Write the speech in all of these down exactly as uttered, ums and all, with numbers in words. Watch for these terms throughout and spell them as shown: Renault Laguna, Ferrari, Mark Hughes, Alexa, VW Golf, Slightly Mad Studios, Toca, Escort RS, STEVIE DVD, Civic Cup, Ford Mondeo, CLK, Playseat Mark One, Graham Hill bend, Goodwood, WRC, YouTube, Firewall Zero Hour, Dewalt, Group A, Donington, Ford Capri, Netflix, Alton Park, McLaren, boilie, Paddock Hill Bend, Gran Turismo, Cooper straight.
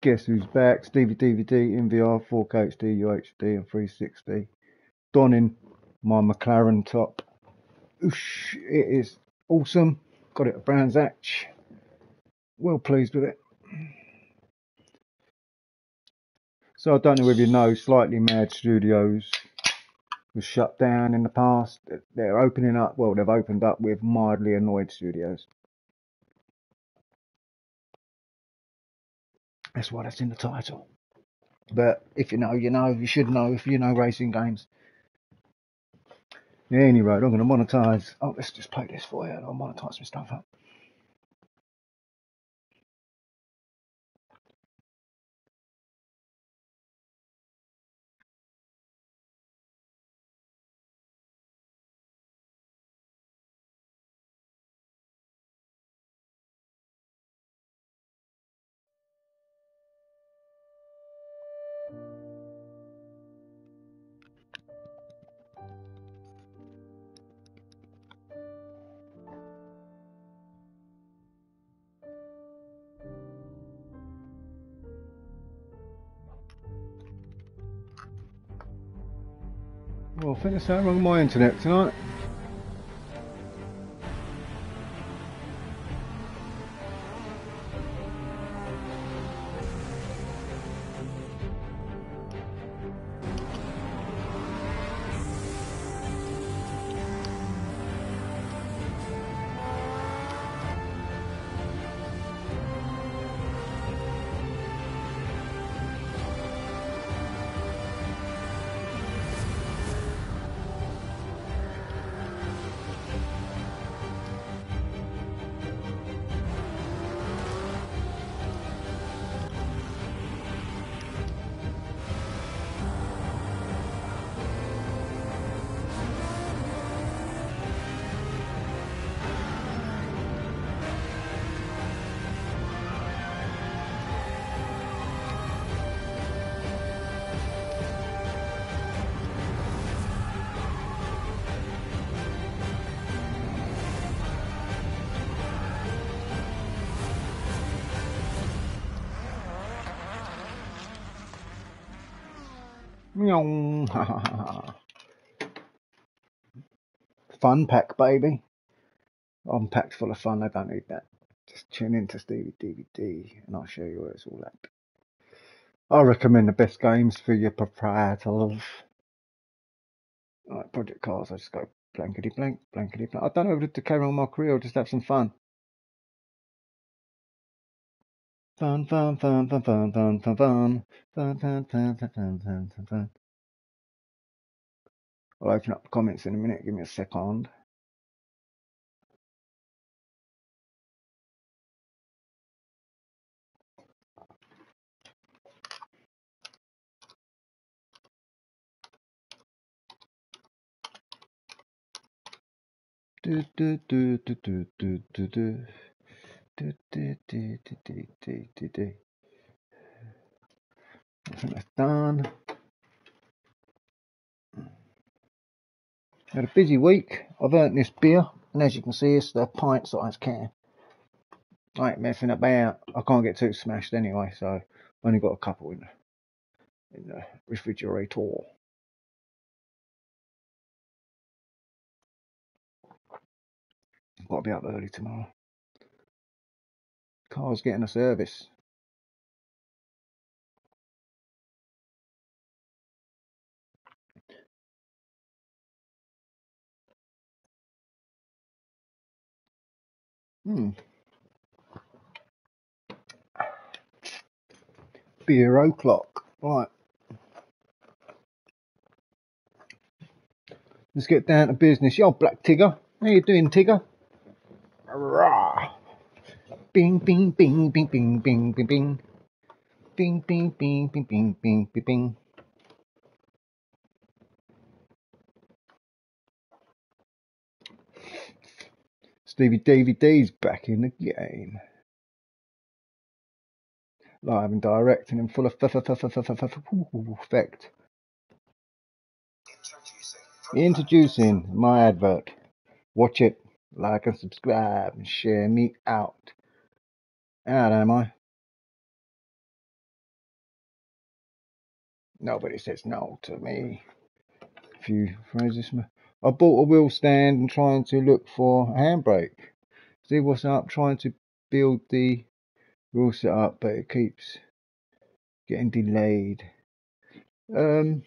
Guess who's back? STEVIE D V D, N V R, four K H D, U H D and three sixty. Donning my McLaren top. Oosh, it is awesome. Got it at Brands Hatch. Well pleased with it. So I don't know if you know, Slightly Mad Studios was shut down in the past. They're opening up, well they've opened up with Mildly Annoyed Studios. That's why that's in the title. But if you know, you know, you should know if you know racing games. Yeah, anyway, I'm going to monetize. Oh, let's just play this for you. I'll monetize some stuff up. Well, I think that's how wrong with my internet tonight. Fun pack, baby. I'm packed full of fun. I don't need that. Just tune in to STEVIE D V D and I'll show you where it's all at. I recommend the best games for your proprietor love. Like Project Cars, I just go blankety blank, blankety blank. I don't know if to carry on my career or just have some fun. Fun, fun, fun, fun, fun, fun, fun, fun, fun, fun, fun, fun, fun, fun, fun. I'll open up the comments in a minute. Give me a second. Do do do do do do do do. Do, do, do, do, do, do, do, do. I think that's done. Had a busy week. I've earned this beer, and as you can see, it's the pint size can. I ain't messing about. I can't get too smashed anyway, so I've only got a couple in the, in the refrigerator. I've got to be up early tomorrow. Car's getting a service. Hmm. Beer o'clock. Right. Let's get down to business. Yo, Black Tigger. How you doing, Tigger? Rah. Bing bing bing bing bing bing bing bing bing bing bing bing bing bing bing bing. STEVIE D V D's back in the game. Live and direct and in full effect. Introducing my advert. Watch it, like and subscribe and share me out. Out am I? Nobody says no to me. A few phrases. I bought a wheel stand and trying to look for a handbrake. See what's up, trying to build the wheel set up, but it keeps getting delayed. Um,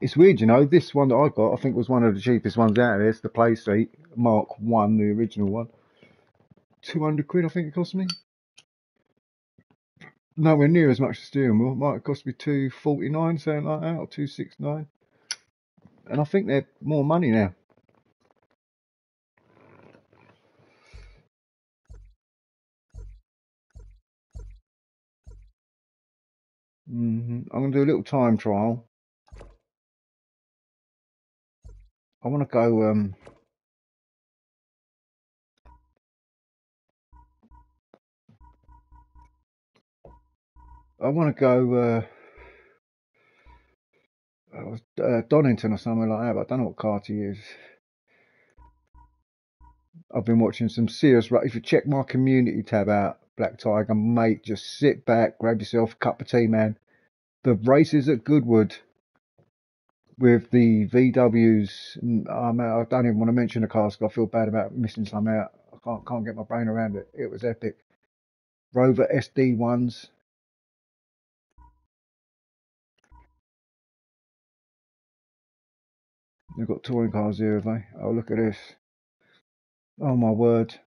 it's weird, you know, this one that I got, I think was one of the cheapest ones out of this, the Playseat Mark One, the original one. two hundred quid, I think it cost me. Nowhere near as much as steering wheel. It might have cost me two forty-nine, something like that, or two sixty-nine. And I think they're more money now. Mm-hmm. I'm going to do a little time trial. I want to go... Um, I want to go uh, uh, Donington or somewhere like that, but I don't know what car to use. I've been watching some serious... If you check my community tab out, Black Tiger, mate, just sit back, grab yourself a cup of tea, man. The races at Goodwood with the V Ws. Um, I don't even want to mention the cars because I feel bad about missing some out. I can't, can't get my brain around it. It was epic. Rover S D ones. We've got touring cars here, have they? Oh, look at this. Oh, my word.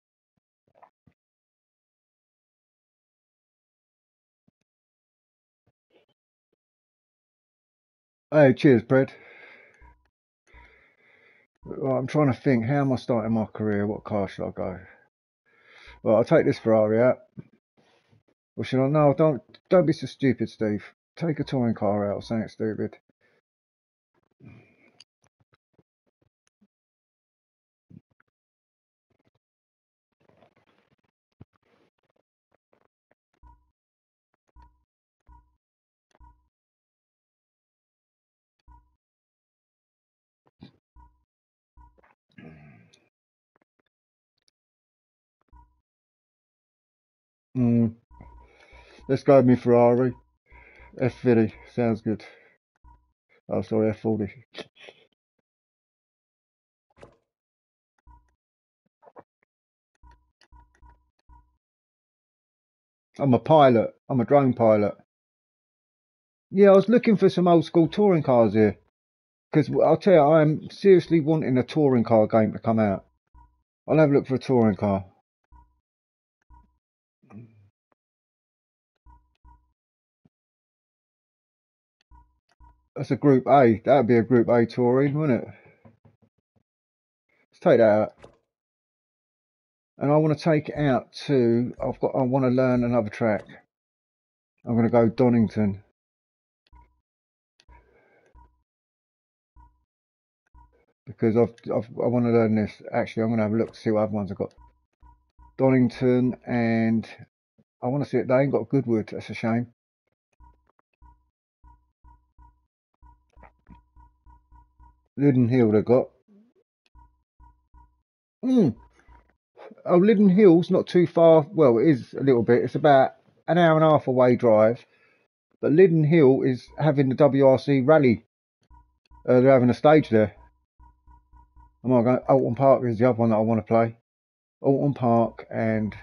Hey, cheers, Brad. Well, I'm trying to think, how am I starting my career? What car should I go? Well, I'll take this Ferrari out. Or should I? No, don't, don't be so stupid, Steve. Take a touring car out or something stupid. Mm. Let's go with me Ferrari F forty, sounds good. Oh, sorry, F forty. I'm a pilot, I'm a drone pilot. Yeah, I was looking for some old school touring cars here. Because I'll tell you, I'm seriously wanting a touring car game to come out. I'll have a look for a touring car. That's a Group A. That would be a Group A touring, wouldn't it? Let's take that out. And I want to take it out to... I've got. I want to learn another track. I'm going to go Donington. Because I've, I've, I want to learn this. Actually, I'm going to have a look to see what other ones I've got. Donington and... I want to see it. They ain't got Goodwood. That's a shame. Lydden Hill they got. Mm. Oh, Lydden Hill's not too far. Well, it is a little bit. It's about an hour and a half away drive. But Lydden Hill is having the W R C rally. Uh, they're having a stage there. I'm not going. Alton Park is the other one that I want to play. Alton Park and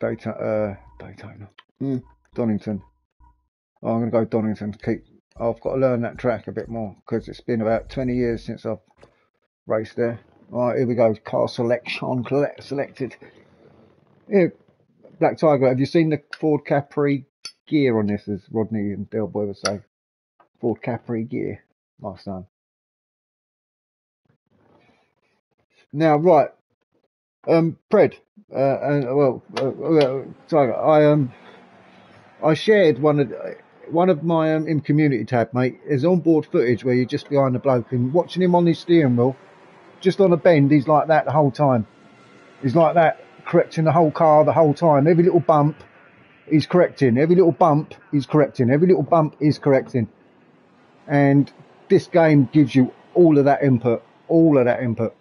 Daytona. Uh, Daytona. Mm. Donington. Oh, I'm going to go Donington to keep. I've got to learn that track a bit more because it's been about twenty years since I've raced there. Alright, here we go. Car selection selected. Here, Black Tiger, have you seen the Ford Capri gear on this? As Rodney and Del Boy would say. Ford Capri gear, my son. Now, right. Um, Pred, uh, and, well, uh, Tiger, I, um, I shared one of... Uh, one of my um, in community tab, mate, is onboard footage where you're just behind the bloke and watching him on his steering wheel, just on a bend. He's like that the whole time. He's like that, correcting the whole car the whole time. Every little bump, he's correcting. Every little bump, he's correcting. Every little bump, he's correcting. And this game gives you all of that input, all of that input.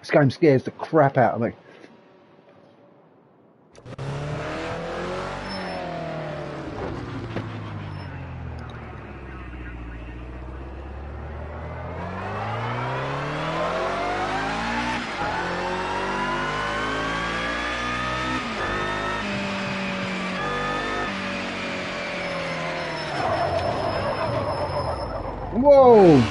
This game scares the crap out of me. Whoa!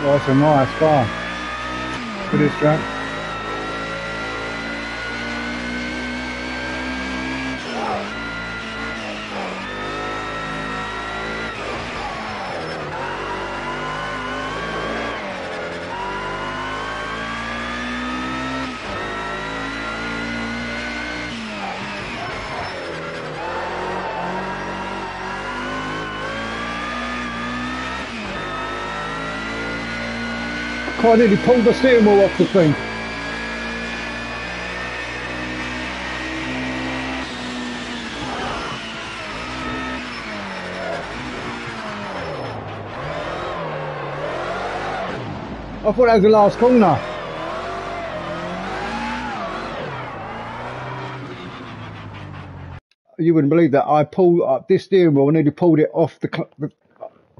That's a nice car for this track. I nearly pulled the steering wheel off the thing. I thought that was the last corner. You wouldn't believe that. I pulled up this steering wheel. I nearly pulled it off the, cl the,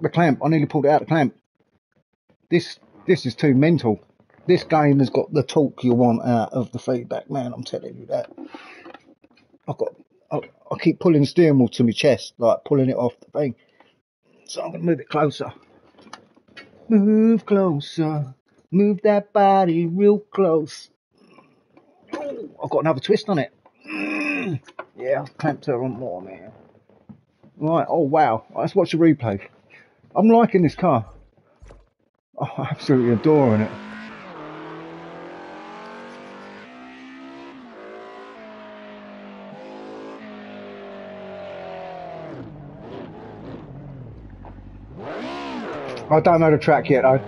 the clamp. I nearly pulled it out of the clamp. This... This is too mental. This game has got the talk you want out of the feedback, man. I'm telling you that. I've got. I, I keep pulling the steering wheel to my chest, like pulling it off the thing. So I'm gonna move it closer. Move closer. Move that body real close. Ooh, I've got another twist on it. Mm. Yeah, I've clamped her on more, man. Right. Oh wow. Let's watch the replay. I'm liking this car. Oh, I'm absolutely adoring it. I don't know the track yet, though.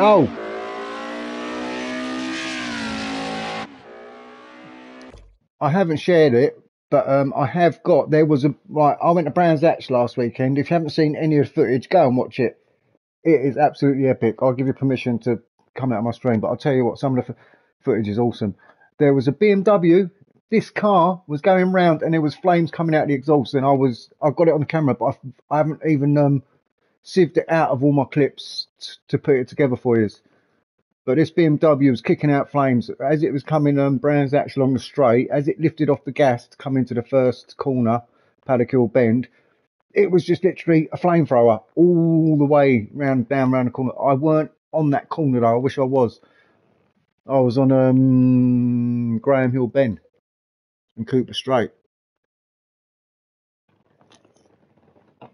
Oh! I haven't shared it. But um, I have got, there was a, right, I went to Brands Hatch last weekend. If you haven't seen any of the footage, go and watch it. It is absolutely epic. I'll give you permission to come out of my stream, but I'll tell you what, some of the footage is awesome. There was a B M W. This car was going round and there was flames coming out of the exhaust. And I was, I got it on the camera, but I've, I haven't even um, sieved it out of all my clips to put it together for you. But this B M W was kicking out flames as it was coming um, Brands Hatch along the straight. As it lifted off the gas to come into the first corner, Paddock Hill Bend, it was just literally a flamethrower all the way round, down round the corner. I weren't on that corner though. I wish I was. I was on um, Graham Hill Bend and Cooper Straight. Ah,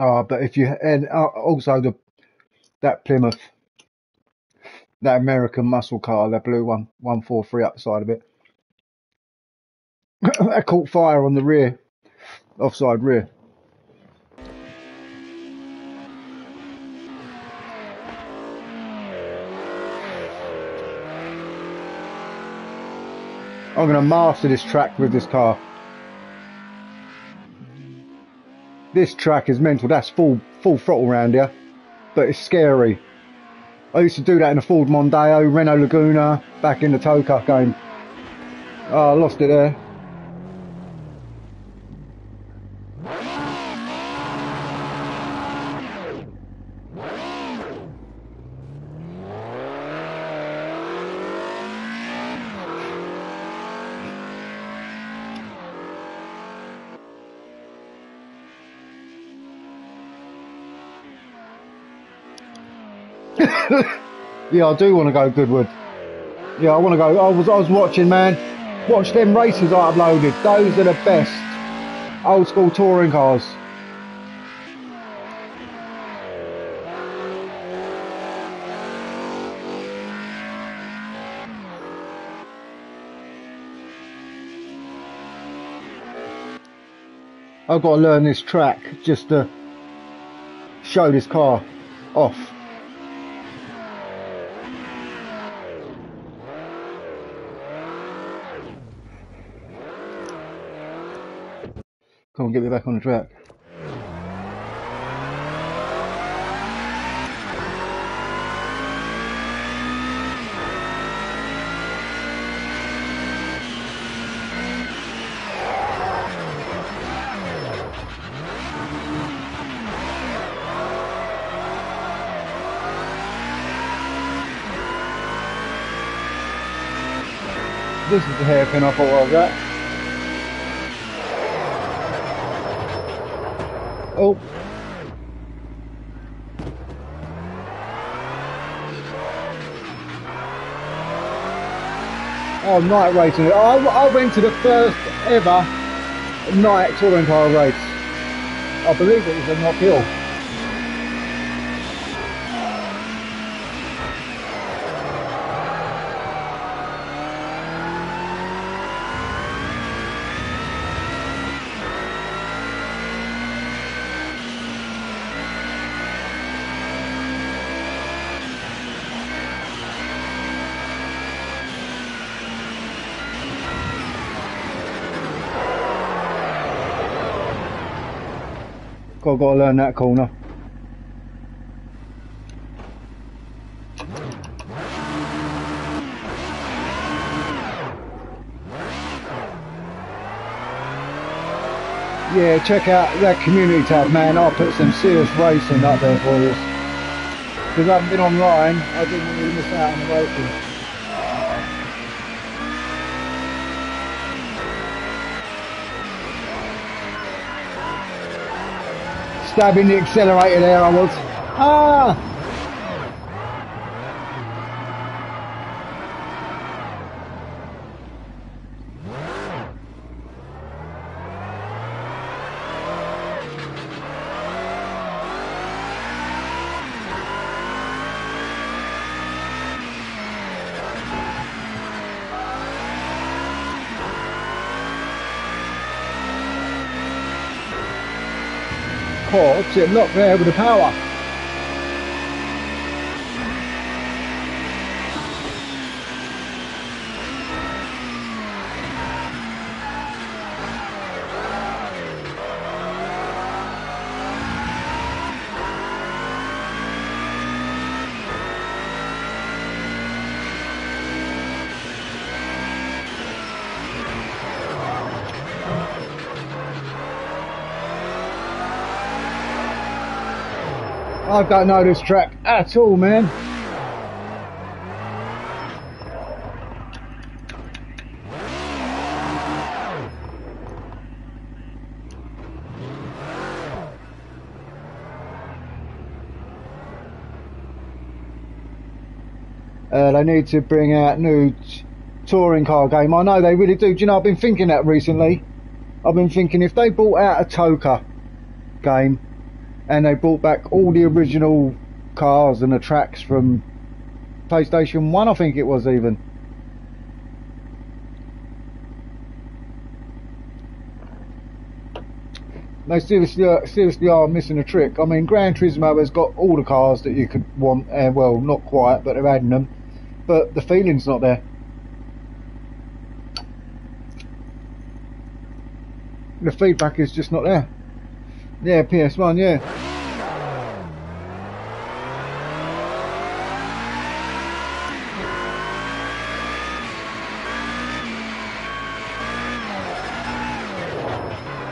oh, but if you and uh, also the that Plymouth. That American muscle car, that blue one, one four three upside of it. That caught fire on the rear, offside rear. I'm going to master this track with this car. This track is mental. That's full full throttle round here, but it's scary. I used to do that in a Ford Mondeo, Renault Laguna, back in the Toca game. Oh, I lost it there. Yeah, I do want to go Goodwood. Yeah, I want to go. I was, I was watching, man. Watch them races I uploaded. Those are the best old school touring cars. I've got to learn this track just to show this car off. Come on, get me back on the track. This is the hairpin I thought I was at. Oh. Oh, night racing. I, I went to the first ever night touring car race. I believe it was a uphill. I've got to learn that corner. Yeah, check out that community tab, man. I'll put some serious racing up there for you. Because I haven't been online, I didn't really miss out on the racing. Stabbing the accelerator there, I was. Ah! It locked there with the power. I don't know this track at all, man. Uh, they need to bring out new touring car game. I know they really do. Do you know, I've been thinking that recently. I've been thinking if they brought out a Toca game, and they brought back all the original cars and the tracks from PlayStation one, I think it was even. They seriously are, seriously are missing a trick. I mean, Gran Turismo has got all the cars that you could want, and well, not quite, but they're adding them. But the feeling's not there. The feedback is just not there. Yeah, P S one, yeah.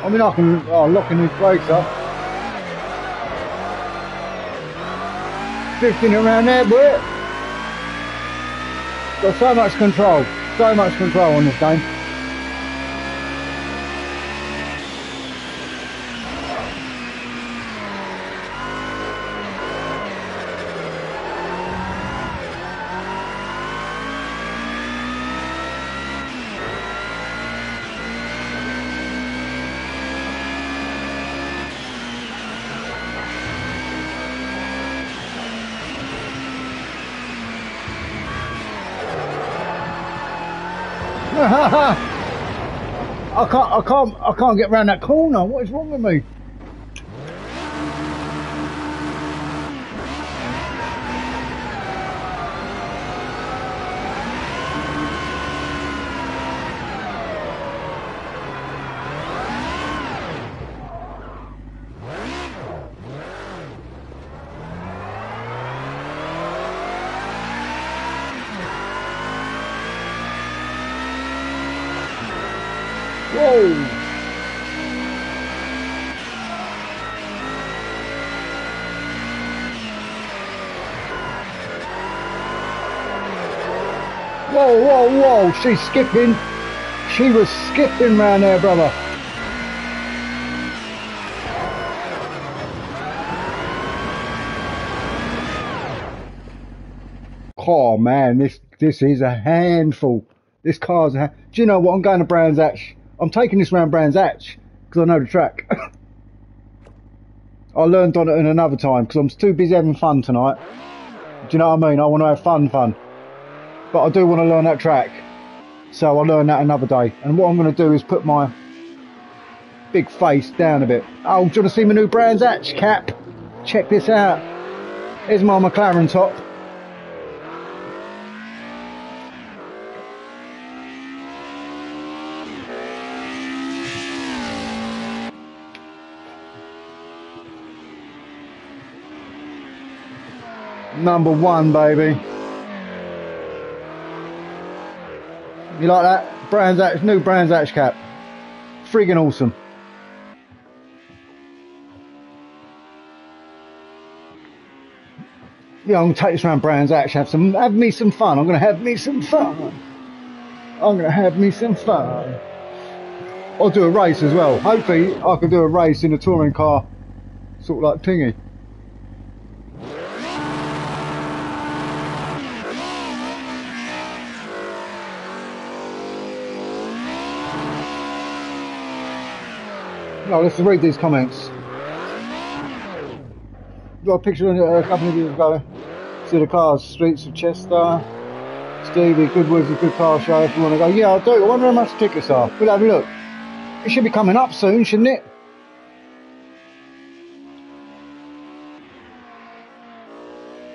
I mean, I can... Oh, locking these brakes up. Drifting around there, boy. Got so much control. So much control on this game. I can't, I can't, I can't get round that corner. What is wrong with me? Whoa, she's skipping. She was skipping round there, brother. Oh man, this this is a handful. This car's a ha do you know what? I'm going to Brands Hatch. I'm taking this round Brands Hatch because I know the track. I learned on it in another time because I'm too busy having fun tonight. Do you know what I mean? I want to have fun, fun. But I do want to learn that track, so I'll learn that another day. And what I'm going to do is put my big face down a bit. Oh, do you want to see my new Brands Hatch cap? Check this out. Here's my McLaren top. Number one, baby. You like that? Brands Hatch, new Brands Hatch cap. Friggin' awesome. Yeah, I'm gonna take this round Brands Hatch, have some have me some fun. I'm gonna have me some fun. I'm gonna have me some fun. I'll do a race as well. Hopefully I can do a race in a touring car, sort of like thingy. No, let's read these comments. Got a picture of a couple of years ago. See the cars, streets of Chester. Stevie, Goodwood's a good car show if you want to go. Yeah, I do. I wonder how much tickets are. We'll have a look. It should be coming up soon, shouldn't it?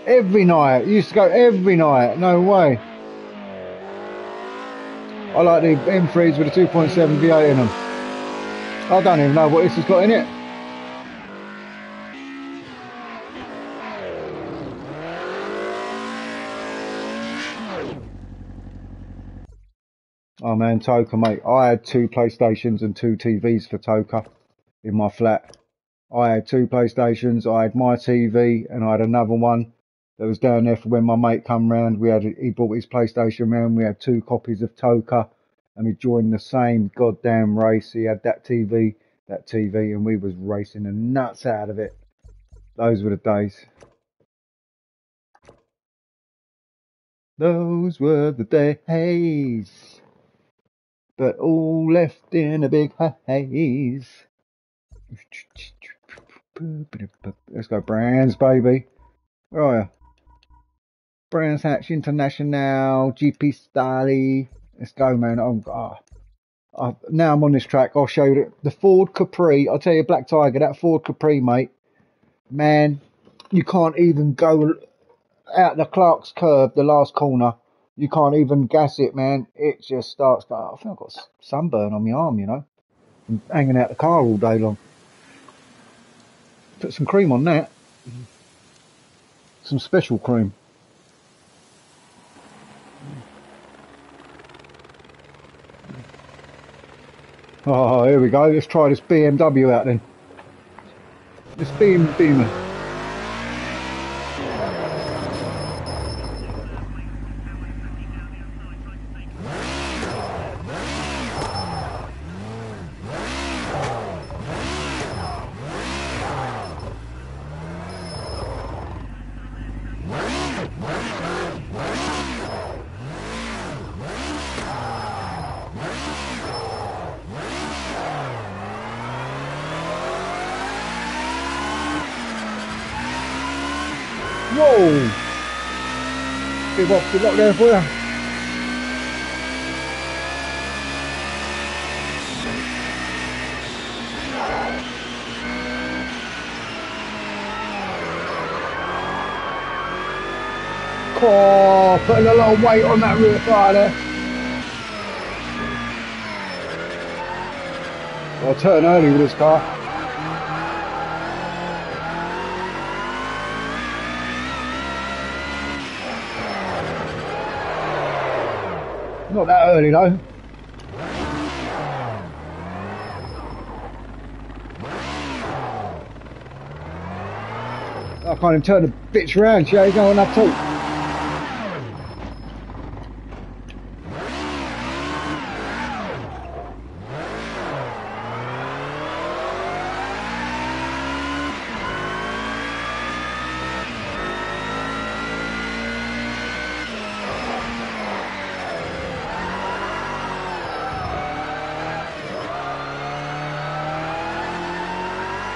Every night. You used to go every night. No way. I like the M threes with the two point seven V eight in them. I don't even know what this has got in it. Oh man, Toca mate. I had two PlayStations and two T Vs for Toca in my flat. I had two PlayStations, I had my T V and I had another one that was down there for when my mate come round. We had, he brought his PlayStation round, we had two copies of Toca. And we joined the same goddamn race. He had that T V, that T V, and we was racing the nuts out of it. Those were the days. Those were the days. But all left in a big haze. Let's go Brands, baby. Where are you? Brands Hatch International, G P Style. Let's go, man. I'm, oh, I, now I'm on this track. I'll show you the, the Ford Capri. I'll tell you, Black Tiger, that Ford Capri, mate. Man, you can't even go out the Clark's curb, the last corner. You can't even gas it, man. It just starts going. I think I've got sunburn on my arm, you know. I'm hanging out the car all day long. Put some cream on that. Some special cream. Oh, here we go. Let's try this B M W out then. This B M W. Good luck there for you. putting a lot of weight on that rear tyre there. I'll turn early with this car. Not that early though. I can't even turn the bitch around, she ain't going up too.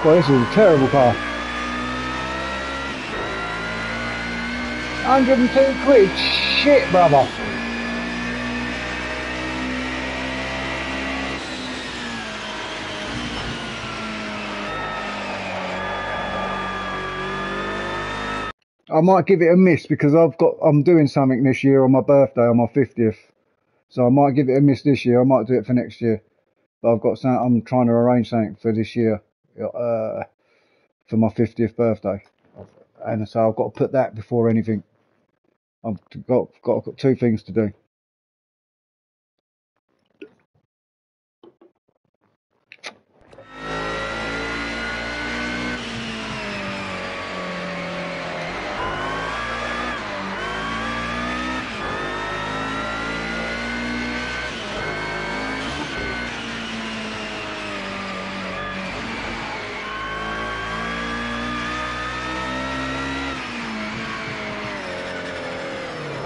Well, this is a terrible car. one hundred and two quid, shit, brother. I might give it a miss because I've got, I'm doing something this year on my birthday, on my fiftieth. So I might give it a miss this year. I might do it for next year. But I've got something, I'm trying to arrange something for this year. Uh, for my fiftieth birthday, and so I've got to put that before anything. I've got got, got two things to do.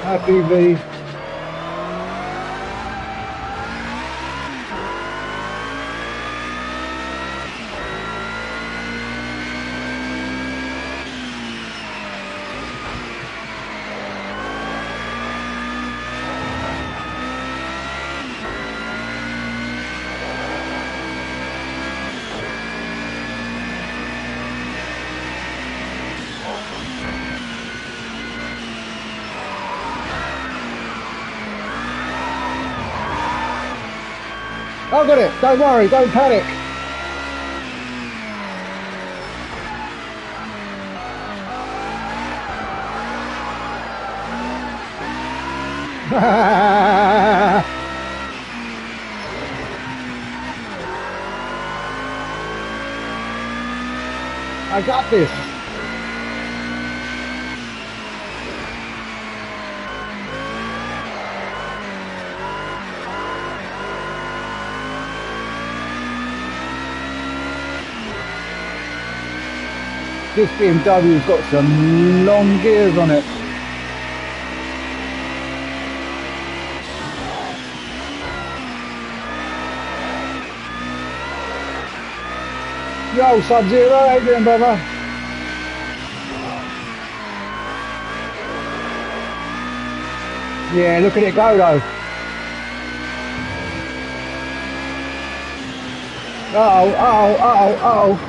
Happy V. I've got it, don't worry, don't panic. I got this. This B M W's got some long gears on it. Yo, Sub-Zero, how you doing, brother? Yeah, look at it go, though. Uh-oh, uh-oh, uh-oh, uh-oh.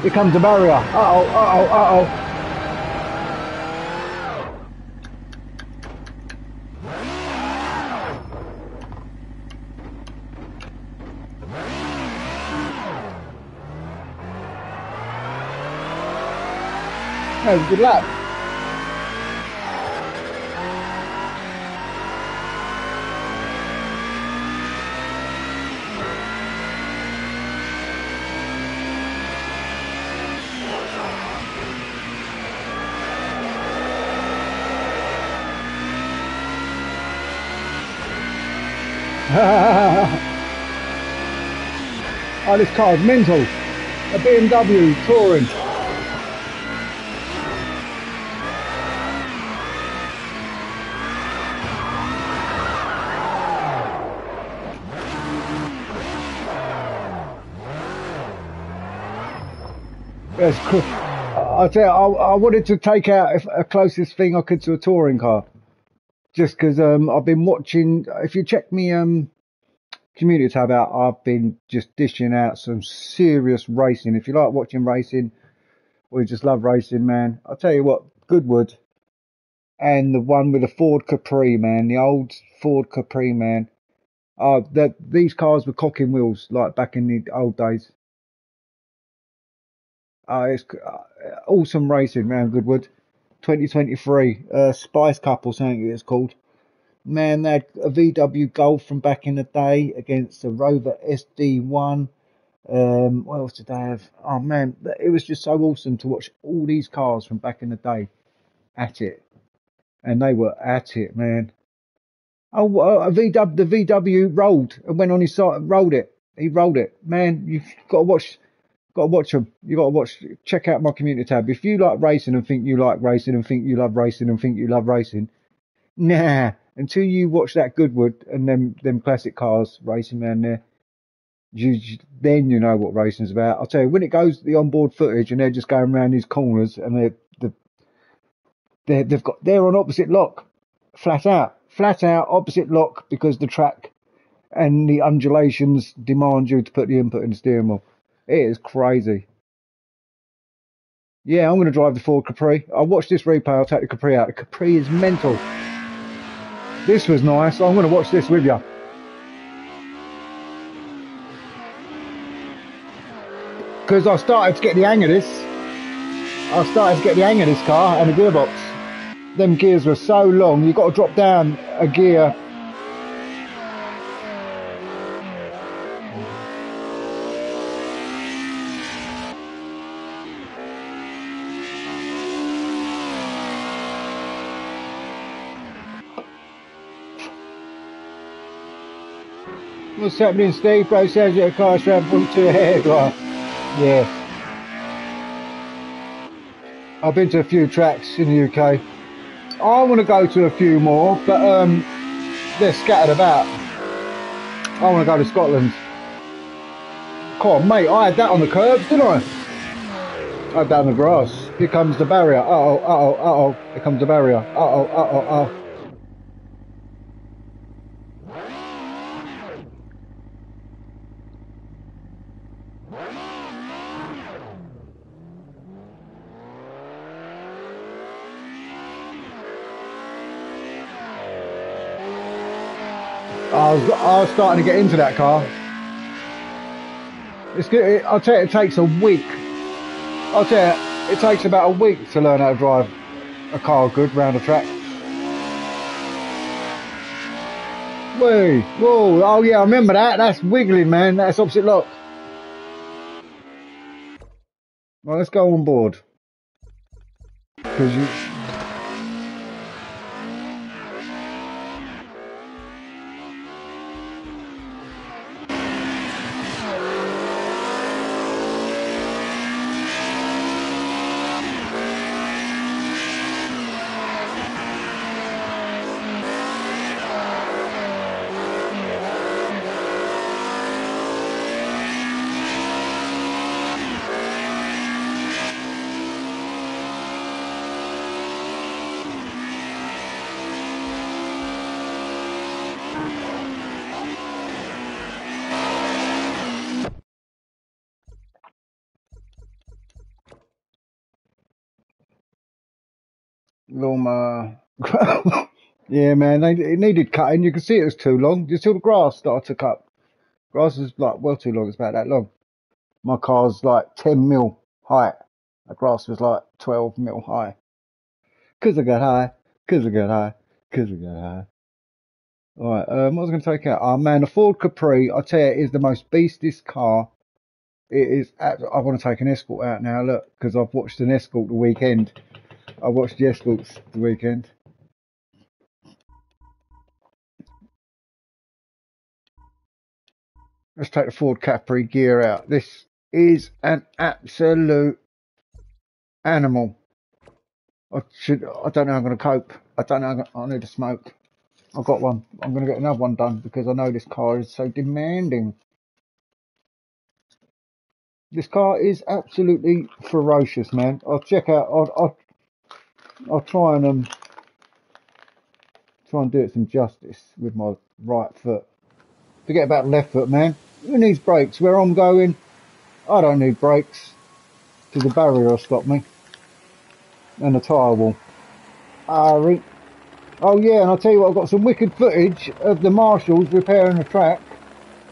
Here comes the barrier. Uh-oh, uh-oh, uh-oh. That was a good lap. Oh, this car's mental. A B M W touring. That's cool. I tell you, I, I wanted to take out if, a closest thing I could to a touring car, just because um, I've been watching. If you check me, um. community tab out, I've been just dishing out some serious racing. If you like watching racing or you just love racing, man, I'll tell you what, Goodwood and the one with the Ford Capri, man, the old Ford Capri, man. Uh, that these cars were cocking wheels, like back in the old days. Uh, it's uh, awesome racing, man, Goodwood. twenty twenty-three, uh, Spice Cup or something it's called. Man, they had a V W Golf from back in the day against the Rover S D one. Um, what else did they have? Oh, man, it was just so awesome to watch all these cars from back in the day at it. And they were at it, man. Oh, uh, V W, the V W rolled and went on his side and rolled it. He rolled it. Man, you've got to watch... Got to watch them. You got to watch. Check out my community tab. If you like racing and think you like racing and think you love racing and think you love racing, nah. Until you watch that Goodwood and them them classic cars racing down there, you then you know what racing's about. I'll tell you when it goes the onboard footage and they're just going around these corners and they're the they they've got they're on opposite lock, flat out, flat out opposite lock because the track and the undulations demand you to put the input in the steering wheel. It is crazy. Yeah, I'm going to drive the Ford Capri. I'll watch this replay. I'll take the Capri out. The Capri is mental. This was nice. I'm going to watch this with you. Because I started to get the hang of this. I started to get the hang of this car and the gearbox. Them gears were so long. You've got to drop down a gear. What's happening, Steve? Bro says your car's travelling to a hairdryer. Yeah. I've been to a few tracks in the U K. I want to go to a few more, but um, they're scattered about. I want to go to Scotland. Come on, mate, I had that on the curbs, didn't I? I had that on the grass. Here comes the barrier. Uh-oh, uh-oh, uh-oh. Here comes the barrier. Uh-oh, uh-oh, uh-oh. I was, I was starting to get into that car. It's good. I'll tell you, it takes a week. I'll tell you, it takes about a week to learn how to drive a car good round a track. Whoa, whoa, oh yeah, I remember that. That's wiggling, man. That's opposite lock. Well, let's go on board. Because you. Yeah, man, they, it needed cutting. You can see it was too long. You see the grass started to cut. Grass is like well too long. It's about that long. My car's like ten mil high. The grass was like twelve mil high. Cause I got high. Cause I got high. Cause I got high. All right. Um, what was I going to take out? Oh man, the Ford Capri. I tell you, it is the most beastest car. It is. I want to take an Escort out now. Look, because I've watched an Escort the weekend. I watched the Escorts the weekend. Let's take the Ford Capri gear out. This is an absolute animal. I should. I don't know how I'm going to cope. I don't know. I'm gonna, I need to smoke. I've got one. I'm going to get another one done because I know this car is so demanding. This car is absolutely ferocious, man. I'll check out. I'll. I'll, I'll try and um. Try and do it some justice with my right foot. Forget about the left foot, man. Who needs brakes? Where I'm going, I don't need brakes. Because the barrier will stop me. And the tyre will. Ari. Oh yeah, and I'll tell you what, I've got some wicked footage of the marshals repairing a track.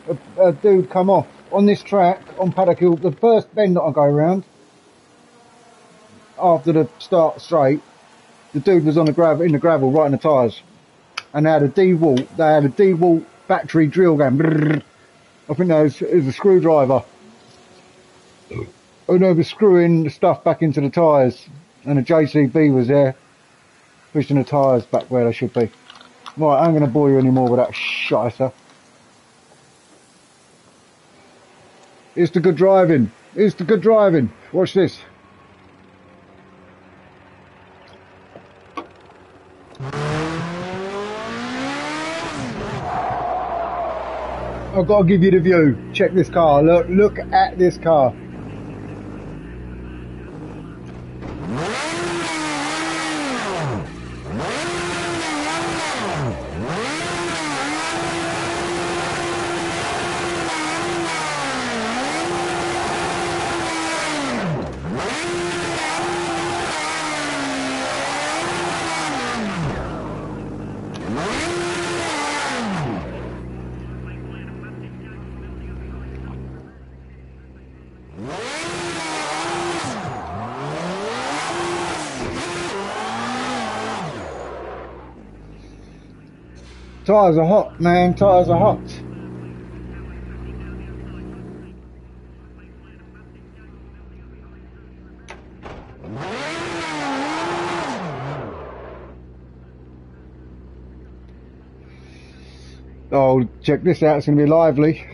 A, a dude come off on this track on Paddock Hill, the first bend that I go around after the start straight. The dude was on the gravel, in the gravel, right in the tyres, and they had a Dewalt. They had a Dewalt battery drill going. Brrr. I think that was, it was a screwdriver, and they were screwing the stuff back into the tyres. And a J C B was there, pushing the tyres back where they should be. Right, I ain't going to bore you anymore with that shiter. It's the good driving. It's the good driving. Watch this. I've got to give you the view. Check this car. Look, look at this car. Tires are hot, man. Tires are hot. Oh, check this out. It's going to be lively.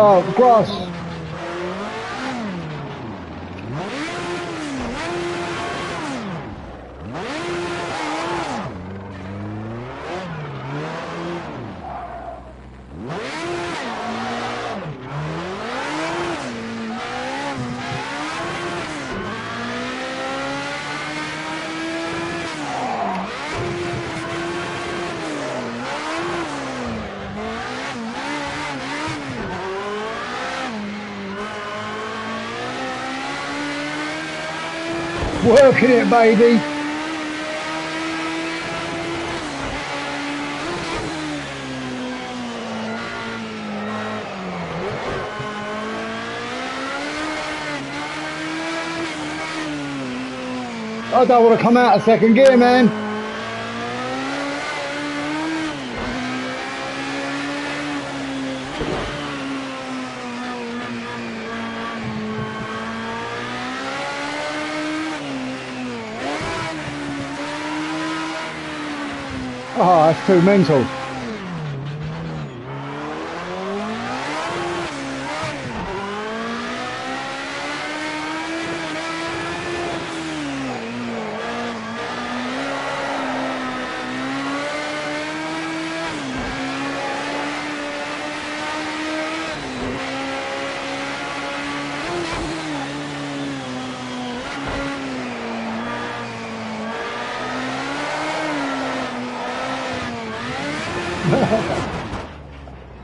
Oh, grass. Working it, baby. I don't want to come out of second gear, man. Oh, that's too mental.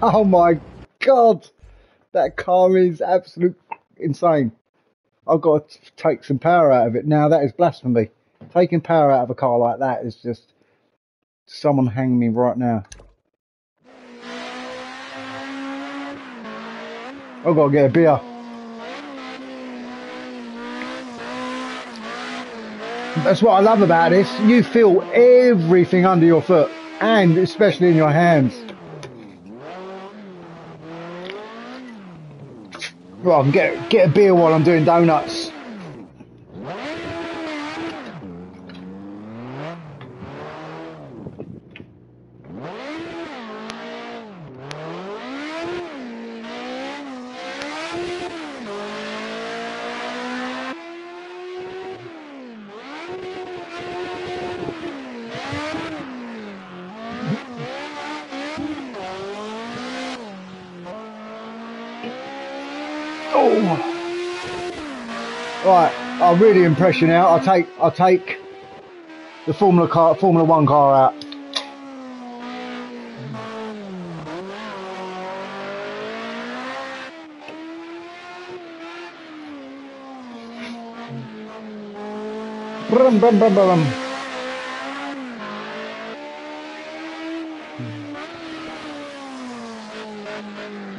Oh my God, that car is absolute insane. I've got to take some power out of it now. That is blasphemy. Taking power out of a car like that is just, someone hang me right now. I've got to get a beer. That's what I love about this. You feel everything under your foot, and especially in your hands. Well, I can get, get a beer while I'm doing donuts. Oh my. Right, I'll really impress you now. I'll take I'll take the Formula car Formula One car out. Brum, brum, brum, brum.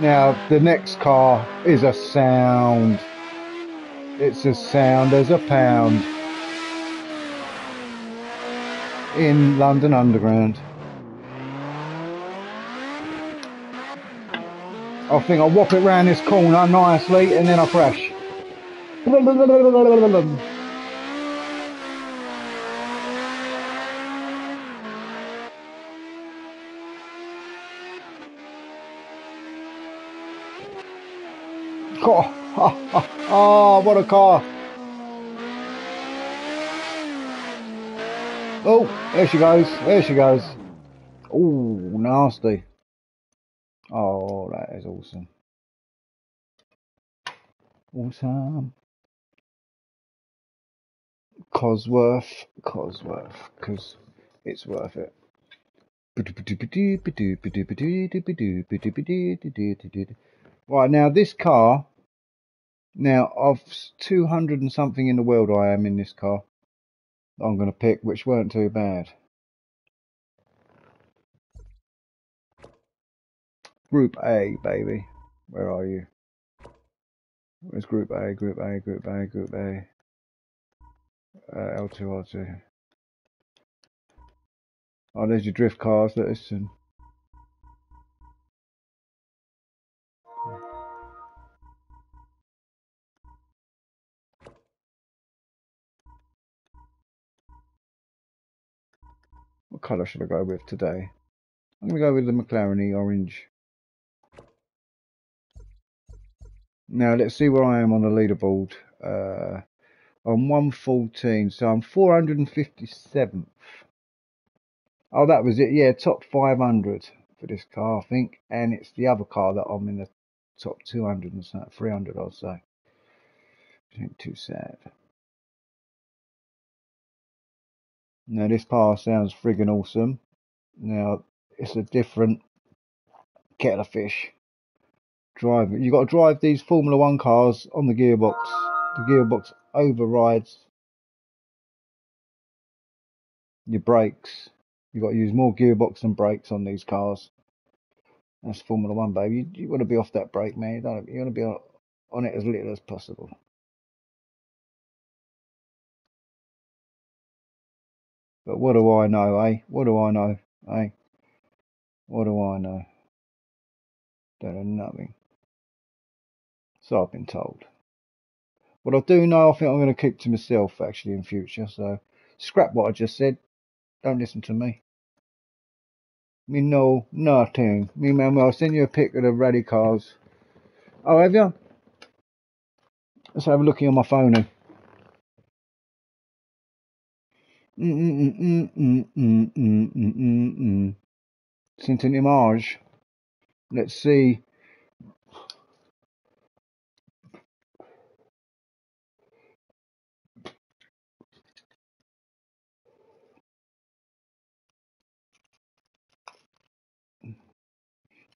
Now, the next car is a sound. It's a sound as a pound. In London Underground. I think I'll whop it round this corner nicely and then I'll crash. Brum, brum, brum, brum, brum, brum. Oh, oh, oh, oh, what a car. Oh, there she goes, there she goes. Oh, nasty. Oh, that is awesome. Awesome. Cosworth, Cosworth, because it's worth it. Right, now this car... Now, of two hundred and something in the world I am in this car, I'm going to pick, which weren't too bad. Group A, baby. Where are you? Where's Group A, Group A, Group A, Group A? Uh, L two R two. Oh, there's your drift cars, listen. What colour should I go with today? I'm going to go with the McLaren orange. Now let's see where I am on the leaderboard. Uh, I'm one fourteen, so I'm four hundred fifty-seventh. Oh, that was it. Yeah, top five hundred for this car, I think. And it's the other car that I'm in the top two hundred and so, three hundred, I'll say. Which ain't too sad. Now this car sounds friggin' awesome. Now it's a different kettle of fish. Drive it. You've got to drive these Formula One cars on the gearbox. The gearbox overrides your brakes. You've got to use more gearbox than brakes on these cars. That's Formula One, baby. You, you want to be off that brake, man. You, don't, you want to be on, on it as little as possible. But what do I know, eh? What do I know, eh? What do I know? Don't know nothing. So I've been told. What I do know, I think I'm going to keep to myself, actually, in future. So scrap what I just said. Don't listen to me. Me know nothing. Me, man, I'll send you a pic of the rally cars. Oh, have you? Let's have a lookie on my phone then. Mm-mm-mm-mm-mm-mm-mm-mm-mm. Sent an image. Let's see.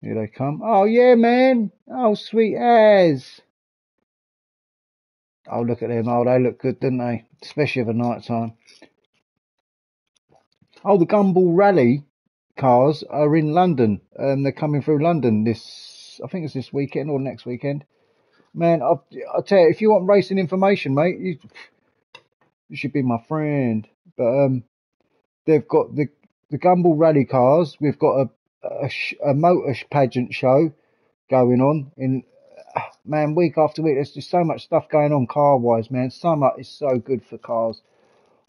Here they come. Oh yeah, man. Oh, sweet as. Oh, look at them. Oh, they look good, don't they? Especially over night time. Oh, the Gumball Rally cars are in London. Um, they're coming through London this, I think it's this weekend or next weekend. Man, I'll, I'll tell you, if you want racing information, mate, you, you should be my friend. But um, they've got the, the Gumball Rally cars. We've got a, a, sh a motor pageant show going on. In man, week after week, there's just so much stuff going on car-wise, man. Summer is so good for cars.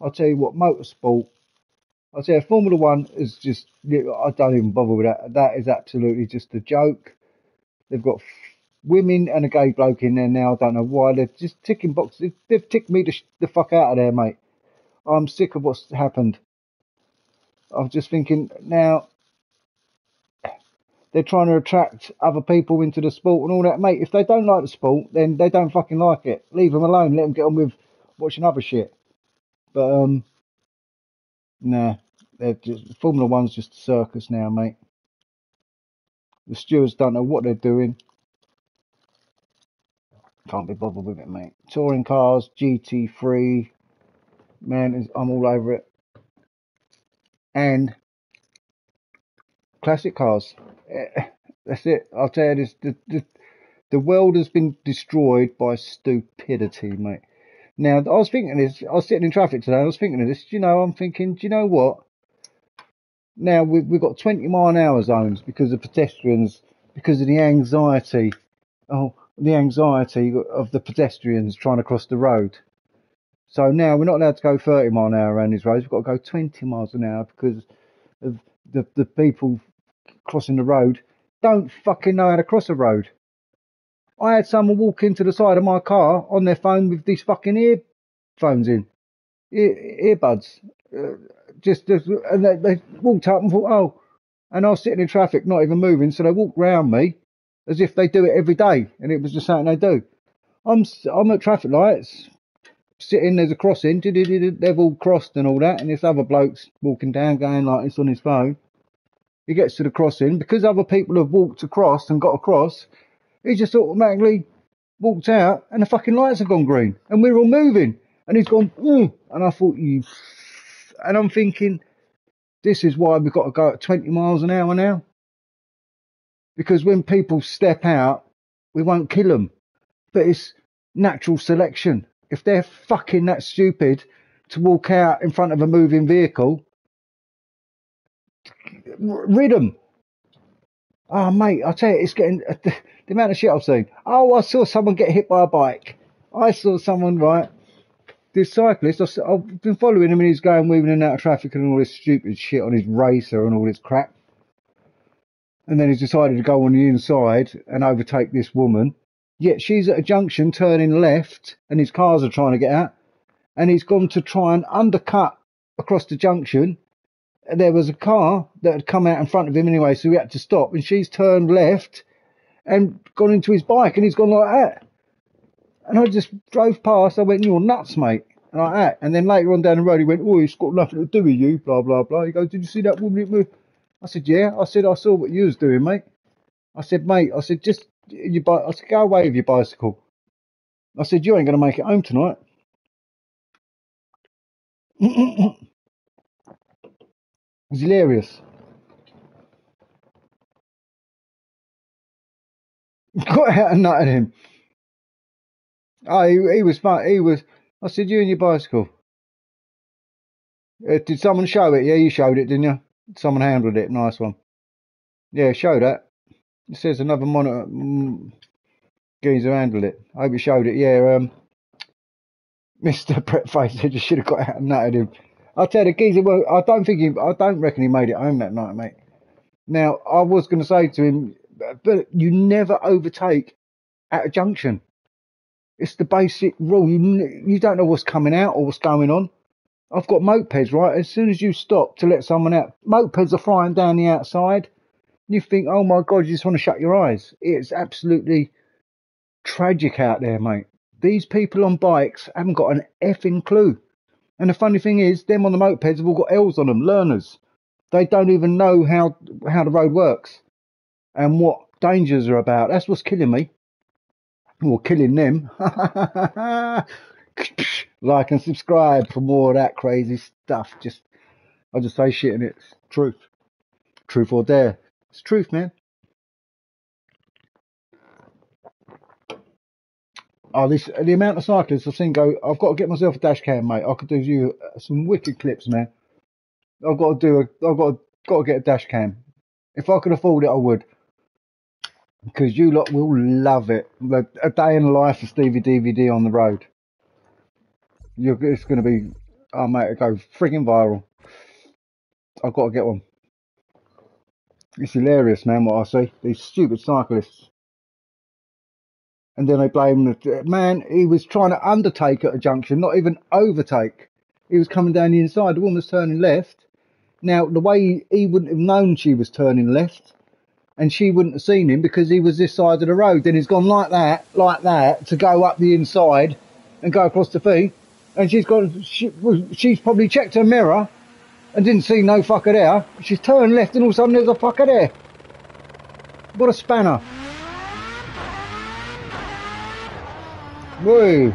I'll tell you what, motorsport. I'll tell you, Formula One is just, I don't even bother with that. That is absolutely just a joke. They've got women and a gay bloke in there now. I don't know why. They're just ticking boxes. They've ticked me the, sh the fuck out of there, mate. I'm sick of what's happened. I'm just thinking now, they're trying to attract other people into the sport and all that. Mate, if they don't like the sport, then they don't fucking like it. Leave them alone. Let them get on with watching other shit. But, um, nah, they're just, Formula One's just a circus now, mate. The stewards don't know what they're doing. Can't be bothered with it, mate. Touring cars, G T three, man, I'm all over it. And classic cars. That's it. I'll tell you this, the, the, the world has been destroyed by stupidity, mate. Now, I was thinking this, I was sitting in traffic today, I was thinking of this, you know, I'm thinking, do you know what? Now, we've, we've got twenty mile an hour zones because of pedestrians, because of the anxiety. Oh, the anxiety of the pedestrians trying to cross the road. So now we're not allowed to go thirty mile an hour around these roads. We've got to go twenty miles an hour because of the, the people crossing the road don't fucking know how to cross a road. I had someone walk into the side of my car on their phone with these fucking earphones in, ear, earbuds. Uh, just, just and they, they walked up and thought, oh, and I was sitting in traffic, not even moving. So they walked round me as if they do it every day, and it was just something they do. I'm I'm at traffic lights, sitting, there's a crossing, they've all crossed and all that, and this other bloke's walking down, going like this on his phone. He gets to the crossing, because other people have walked across and got across, he just automatically walked out, and the fucking lights have gone green, and we're all moving, and he's gone, mm, and I thought, you, and I'm thinking, this is why we've got to go at twenty miles an hour now. Because when people step out, we won't kill them. But it's natural selection. If they're fucking that stupid to walk out in front of a moving vehicle, rid them. Oh, mate, I tell you, it's getting... Uh, the, the amount of shit I've seen. Oh, I saw someone get hit by a bike. I saw someone, right? This cyclist, I've, I've been following him and he's going weaving in and out of traffic and all this stupid shit on his racer and all this crap. And then he's decided to go on the inside and overtake this woman. Yet she's at a junction turning left and his cars are trying to get out. And he's gone to try and undercut across the junction. And there was a car that had come out in front of him anyway, so he had to stop. And she's turned left and gone into his bike and he's gone like that. And I just drove past. I went, you're nuts, mate. And like that. And then later on down the road, he went, oh, it's got nothing to do with you, blah, blah, blah. He goes, did you see that woman? I said, yeah. I said, I saw what you was doing, mate. I said, mate, I said, just, you bi I said, go away with your bicycle. I said, you ain't going to make it home tonight. It's hilarious. Got out and nutted him. Oh, he, he was smart. He was, I said, you and your bicycle. Uh, did someone show it? Yeah, you showed it, didn't you? Someone handled it, nice one. Yeah, show that. It says another monitor. Mm, geezer handled it. I hope you showed it. Yeah, um, Mister Brettface, they just should have got out and nutted him. I'll tell you, the geezer, well, I don't think he, I don't reckon he made it home that night, mate. Now, I was going to say to him, but you never overtake at a junction. It's the basic rule. You, you don't know what's coming out or what's going on. I've got mopeds, right? As soon as you stop to let someone out, mopeds are flying down the outside. You think, oh my God, you just want to shut your eyes. It's absolutely tragic out there, mate. These people on bikes haven't got an effing clue. And the funny thing is, them on the mopeds have all got L's on them, learners. They don't even know how, how the road works and what dangers are about. That's what's killing me. Or well, killing them. Like and subscribe for more of that crazy stuff. Just, I just say shit and it's truth. Truth or dare. It's truth, man. Oh, this, the amount of cyclists I've seen go, I've got to get myself a dash cam, mate. I could do you some wicked clips, man. I've got to do a, I've got to, got to get a dash cam. If I could afford it, I would. Because you lot will love it. A day in the life of Stevie D V D on the road. You're, it's going to be, oh mate, it'll go frigging viral. I've got to get one. It's hilarious, man, what I see. These stupid cyclists. And then they blame the man. He was trying to undertake at a junction, not even overtake. He was coming down the inside. The woman was turning left. Now, the way he, he wouldn't have known she was turning left. and she wouldn't have seen him because he was this side of the road. Then he's gone like that, like that, to go up the inside and go across the thing. And she's gone, she, she's probably checked her mirror and didn't see no fucker there. She's turned left and all of a sudden there's a fucker there. What a spanner. Woo.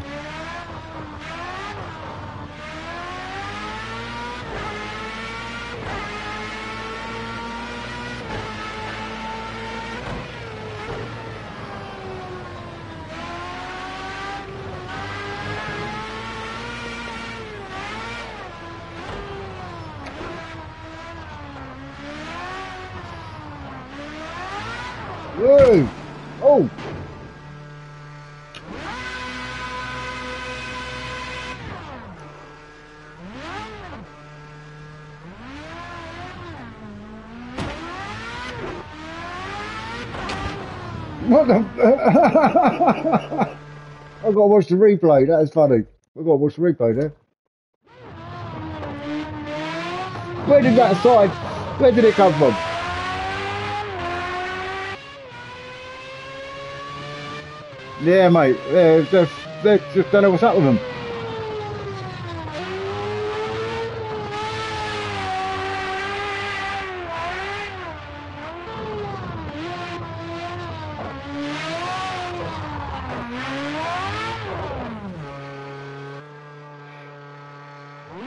Whoa! Oh! What the? I've got to watch the replay. That is funny. I've got to watch the replay there. Where did that side? Where did it come from? Yeah, mate, they just, they just don't know what's up with them.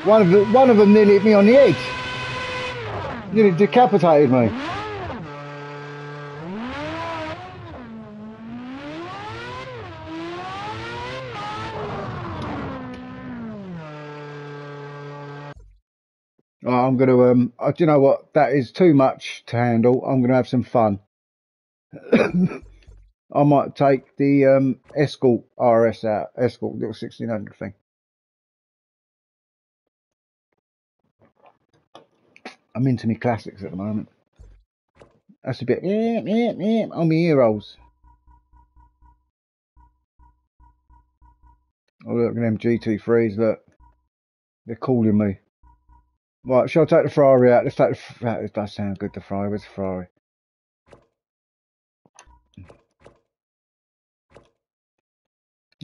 One of, the, one of them nearly hit me on the edge. Nearly decapitated me. I'm going to, um, do you know what? That is too much to handle. I'm going to have some fun. I might take the um, Escort R S out. Escort, little sixteen hundred thing. I'm into me classics at the moment. That's a bit, yeah, yeah, yeah, on my ear rolls. Oh, look at them G T threes, look. They're calling me. Right, shall I take the Ferrari out? Let's take the Ferrari out. It does sound good, the Ferrari. Where's the Ferrari?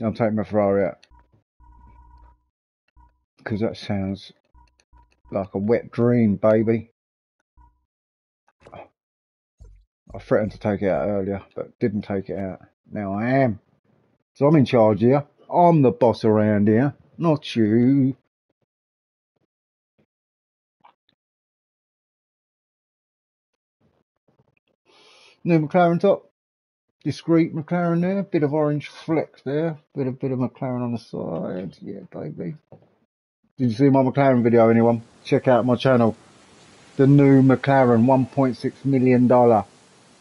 I'm taking my Ferrari out. Because that sounds like a wet dream, baby. I threatened to take it out earlier, but didn't take it out. Now I am. So I'm in charge here. I'm the boss around here, not you. New McLaren top, discreet McLaren there, bit of orange fleck there, bit of bit of McLaren on the side, yeah baby. Did you see my McLaren video, anyone? Check out my channel, the new McLaren, one point six million dollar.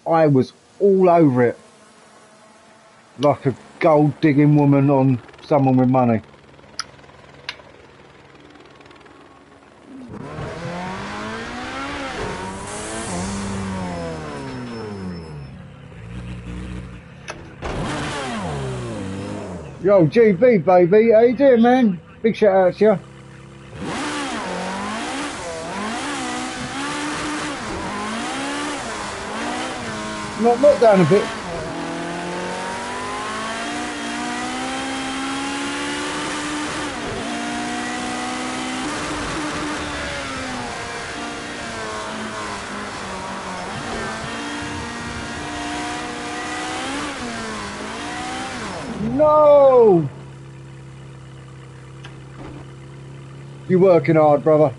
I was all over it, like a gold digging woman on someone with money. Yo, G B, baby. How you doing, man? Big shout out to you. Not knocked down a bit. You're working hard, brother.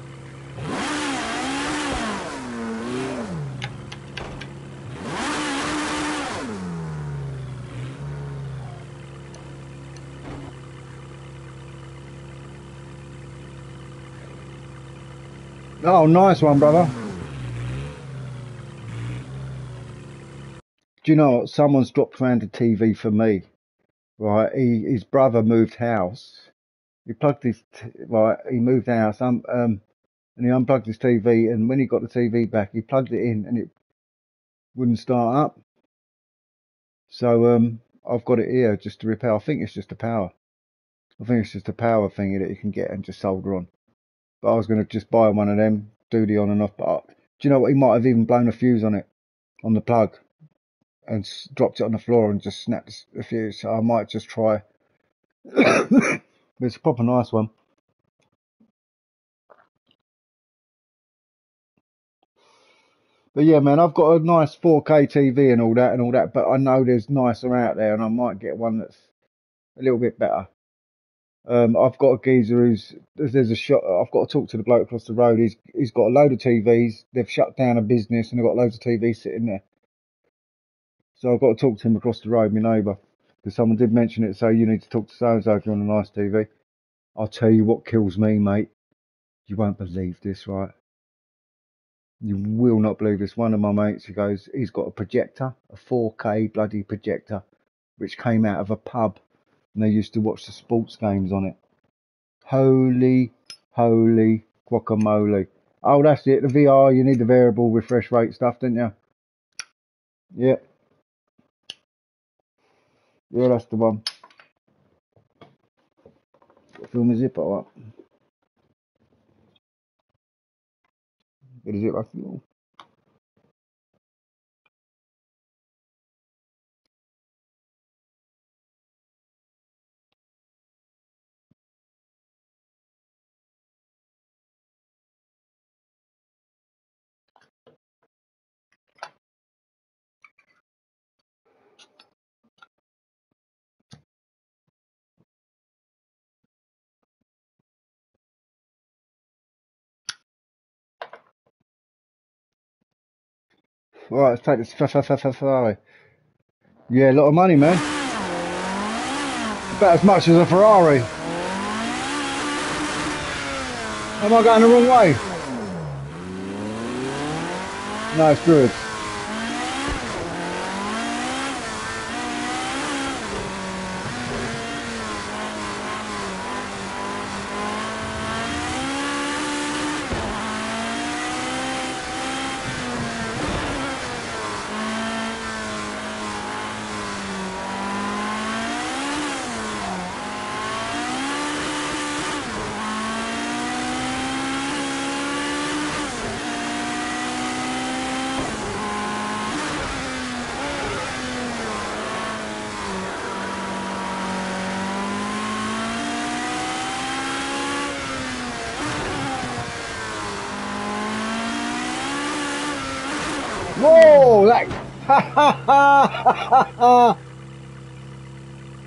Oh, nice one, brother. Do you know what? Someone's dropped around the T V for me. Right, he, his brother moved house. He plugged his, t right, he moved house, um, um, and he unplugged his T V, and when he got the T V back, he plugged it in, and it wouldn't start up. So um, I've got it here just to repair. I think it's just the power. I think it's just a power thingy that you can get and just solder on. But I was going to just buy one of them, do the on and off. But I, do you know what? He might have even blown a fuse on it, on the plug. and dropped it on the floor and just snapped a few. So I might just try. It's a proper nice one. But yeah, man, I've got a nice four K T V and all that and all that, but I know there's nicer out there, and I might get one that's a little bit better. Um, I've got a geezer who's, there's a shop, I've got to talk to the bloke across the road, he's, he's got a load of T Vs, they've shut down a business and they've got loads of T Vs sitting there. So I've got to talk to him across the road, my neighbour, because someone did mention it, so you need to talk to so-and-so if you're on a nice T V. I'll tell you what kills me, mate, you won't believe this, right? You will not believe this. One of my mates, he goes, he's got a projector, a four K bloody projector, which came out of a pub. And they used to watch the sports games on it. Holy, holy guacamole. Oh, that's it. The V R, you need the variable refresh rate stuff, didn't you? Yeah. Yeah, that's the one. Fill my zipper up. Get a zipper fuel. All right, let's take this Ferrari. Yeah, a lot of money, man. About as much as a Ferrari. Am I going the wrong way? No, it's good.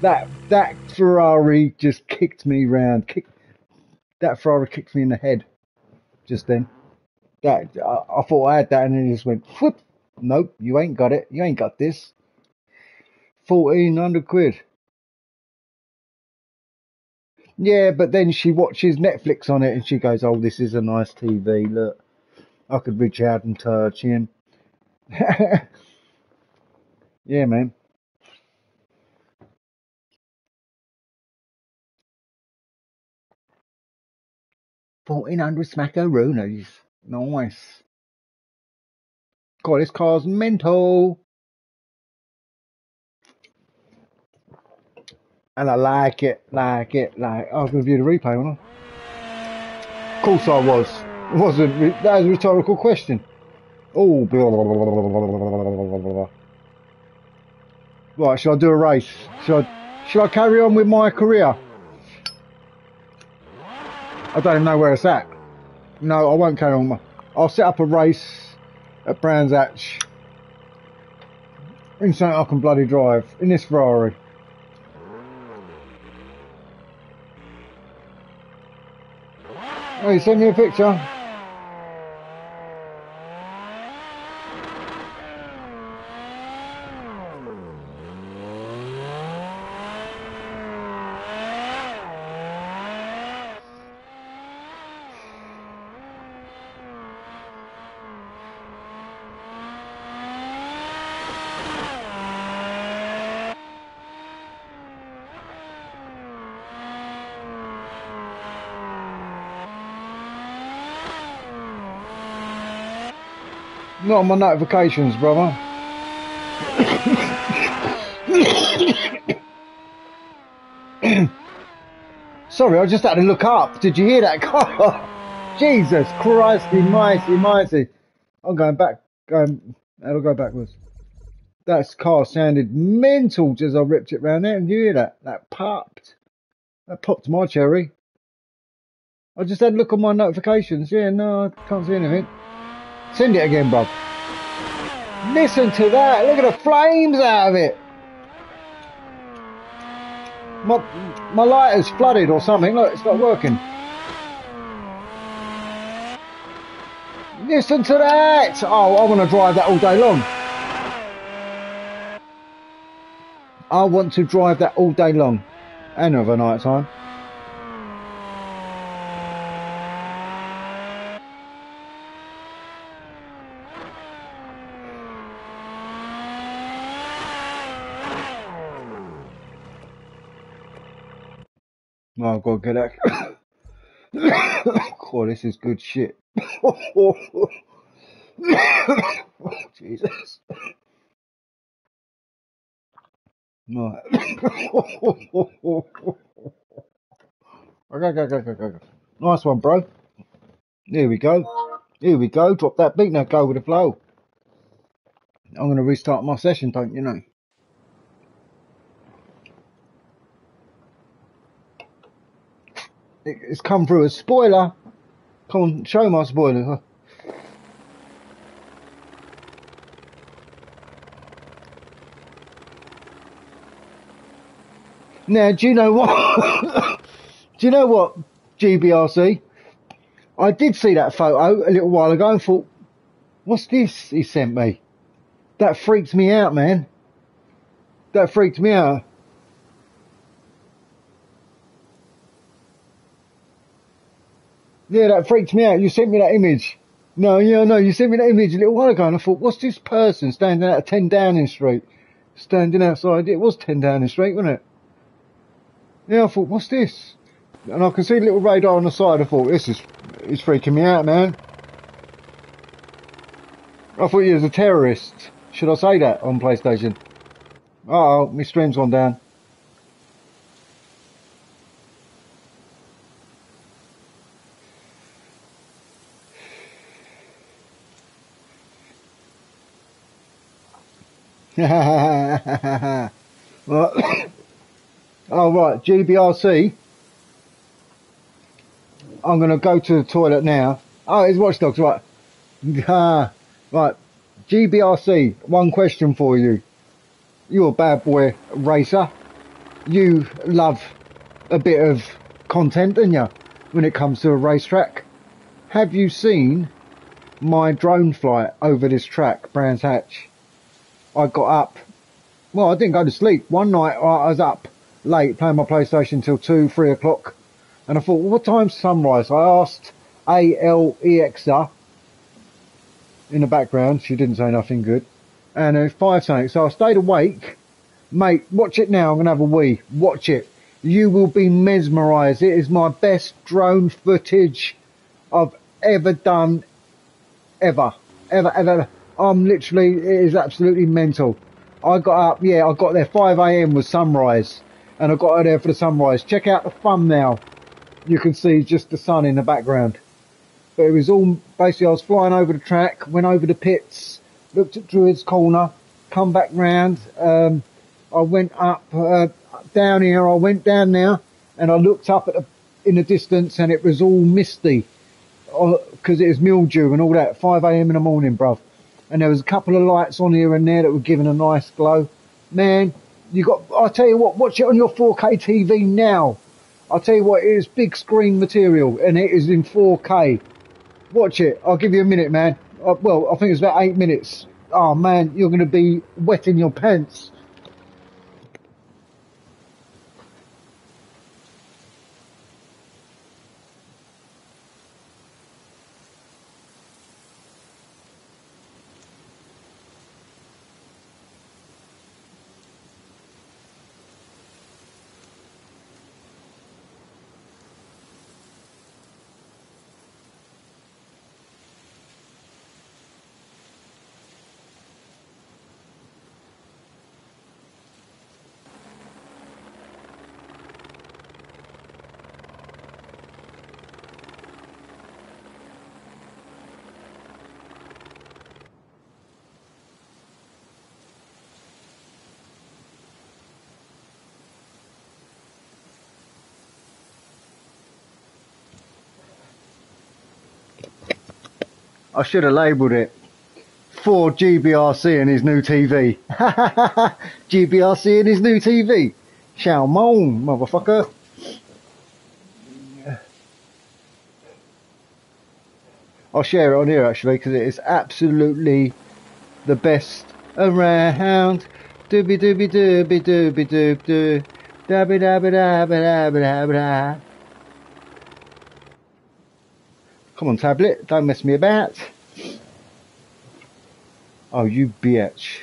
that that Ferrari just kicked me round. Kick, that Ferrari kicked me in the head just then. That I, I thought I had that, and then it just went whoop. Nope, you ain't got it. You ain't got this. Fourteen hundred quid. Yeah, but then she watches Netflix on it, and she goes, "Oh, this is a nice T V. Look, I could reach out and touch him." Yeah, man. fourteen hundred smackaroonies. Nice. God, this car's mental. And I like it, like it, like... I was going to view the replay, wasn't I? Of course I was. It wasn't... That was a rhetorical question. Oh, blah, blah, blah, blah, blah, blah, blah. Right, shall I do a race? Shall I, shall I carry on with my career? I don't even know where it's at. No, I won't carry on. I'll set up a race at Brands Hatch. In something I can bloody drive. In this Ferrari. Hey, send me a picture. Not on my notifications, brother. Sorry, I just had to look up. Did you hear that car? Jesus Christy, mighty, mighty. I'm going back. Going, I'll go backwards. that car sounded mental as I ripped it round there. And you hear that? That popped. That popped my cherry. I just had a look on my notifications. Yeah, no, I can't see anything. Send it again, bub. Listen to that. Look at the flames out of it. My, my lighter's flooded or something. Look, it's not working. Listen to that. Oh, I want to drive that all day long. I want to drive that all day long and over night time. Oh, I've got to get out. Oh, this is good shit. Oh, Jesus. Right. Okay, go, go, go, go. Nice one, bro. Here we go. Here we go. Drop that beat now. Go with the flow. I'm going to restart my session, don't you know? It's come through a spoiler. Come on, show my spoiler. Now, do you know what? Do you know what, G B R C? I did see that photo a little while ago and thought, what's this he sent me? That freaked me out, man. That freaked me out. Yeah, that freaked me out. You sent me that image. No, yeah, no, you sent me that image a little while ago and I thought, what's this person standing out of ten Downing Street? Standing outside, it was ten Downing Street, wasn't it? Yeah, I thought, what's this? And I can see a little radar on the side. I thought, this is it's freaking me out, man. I thought you was a terrorist. Should I say that on PlayStation? Uh oh, my stream's gone down. Well, oh, right, G B R C. I'm going to go to the toilet now. Oh, it's Watch Dogs, right. Right, G B R C, one question for you. You're a bad boy racer. You love a bit of content, don't you, when it comes to a racetrack? Have you seen my drone flight over this track, Brands Hatch? I got up, well, I didn't go to sleep. One night I was up late playing my PlayStation till two, three o'clock. And I thought, well, what time's sunrise? I asked Alexa in the background. She didn't say nothing good. And it was five something. So I stayed awake. Mate, watch it now. I'm going to have a wee. Watch it. You will be mesmerised. It is my best drone footage I've ever done. Ever. Ever, ever, ever. I'm literally, it is absolutely mental. I got up, yeah, I got there five A M was sunrise. And I got out there for the sunrise. Check out the thumbnail. You can see just the sun in the background. But it was all, basically I was flying over the track, went over the pits, looked at Druid's Corner, come back round. Um, I went up, uh, down here, I went down there, and I looked up at the, in the distance and it was all misty. Because it was mildew and all that, five A M in the morning, bruv. And there was a couple of lights on here and there that were giving a nice glow. Man, you got, I'll tell you what, watch it on your four K T V now. I'll tell you what, it is big screen material and it is in four K. Watch it. I'll give you a minute, man. Uh, well, I think it's about eight minutes. Oh, man, you're going to be wet in your pants. I should have labelled it. Ford G B R C and his new T V. G B R C and his new T V. Xiaomong, motherfucker. I'll share it on here actually because it is absolutely the best around. Dooby dooby dooby dooby doob doo. Dabby dabby dabby dabby dabby dabby. Come on, tablet, don't mess me about. Oh, you bitch.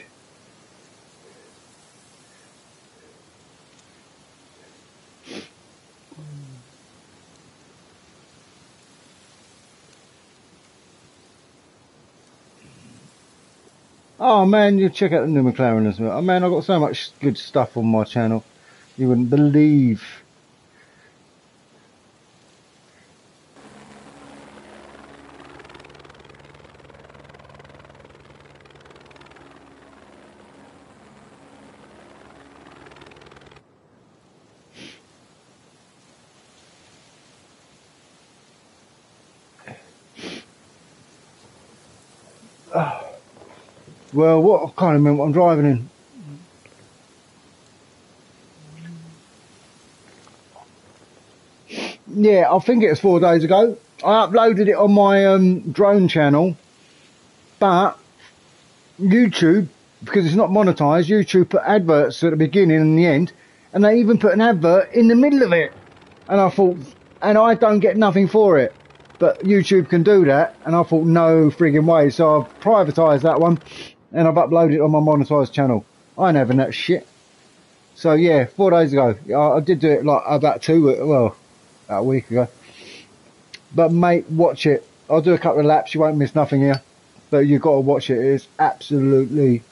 Oh man, you check out the new McLaren as well. Oh man, I've got so much good stuff on my channel. You wouldn't believe. Well, what I can't remember what I'm driving in. Yeah, I think it was four days ago. I uploaded it on my um, drone channel, but YouTube, because it's not monetized, YouTube put adverts at the beginning and the end, and they even put an advert in the middle of it. And I thought, and I don't get nothing for it, but YouTube can do that. And I thought, no friggin' way. So I've privatised that one. And I've uploaded it on my monetised channel. I ain't having that shit. So yeah, four days ago. I did do it like about two, well, about a week ago. But mate, watch it. I'll do a couple of laps. You won't miss nothing here. But you've got to watch it. It's absolutely...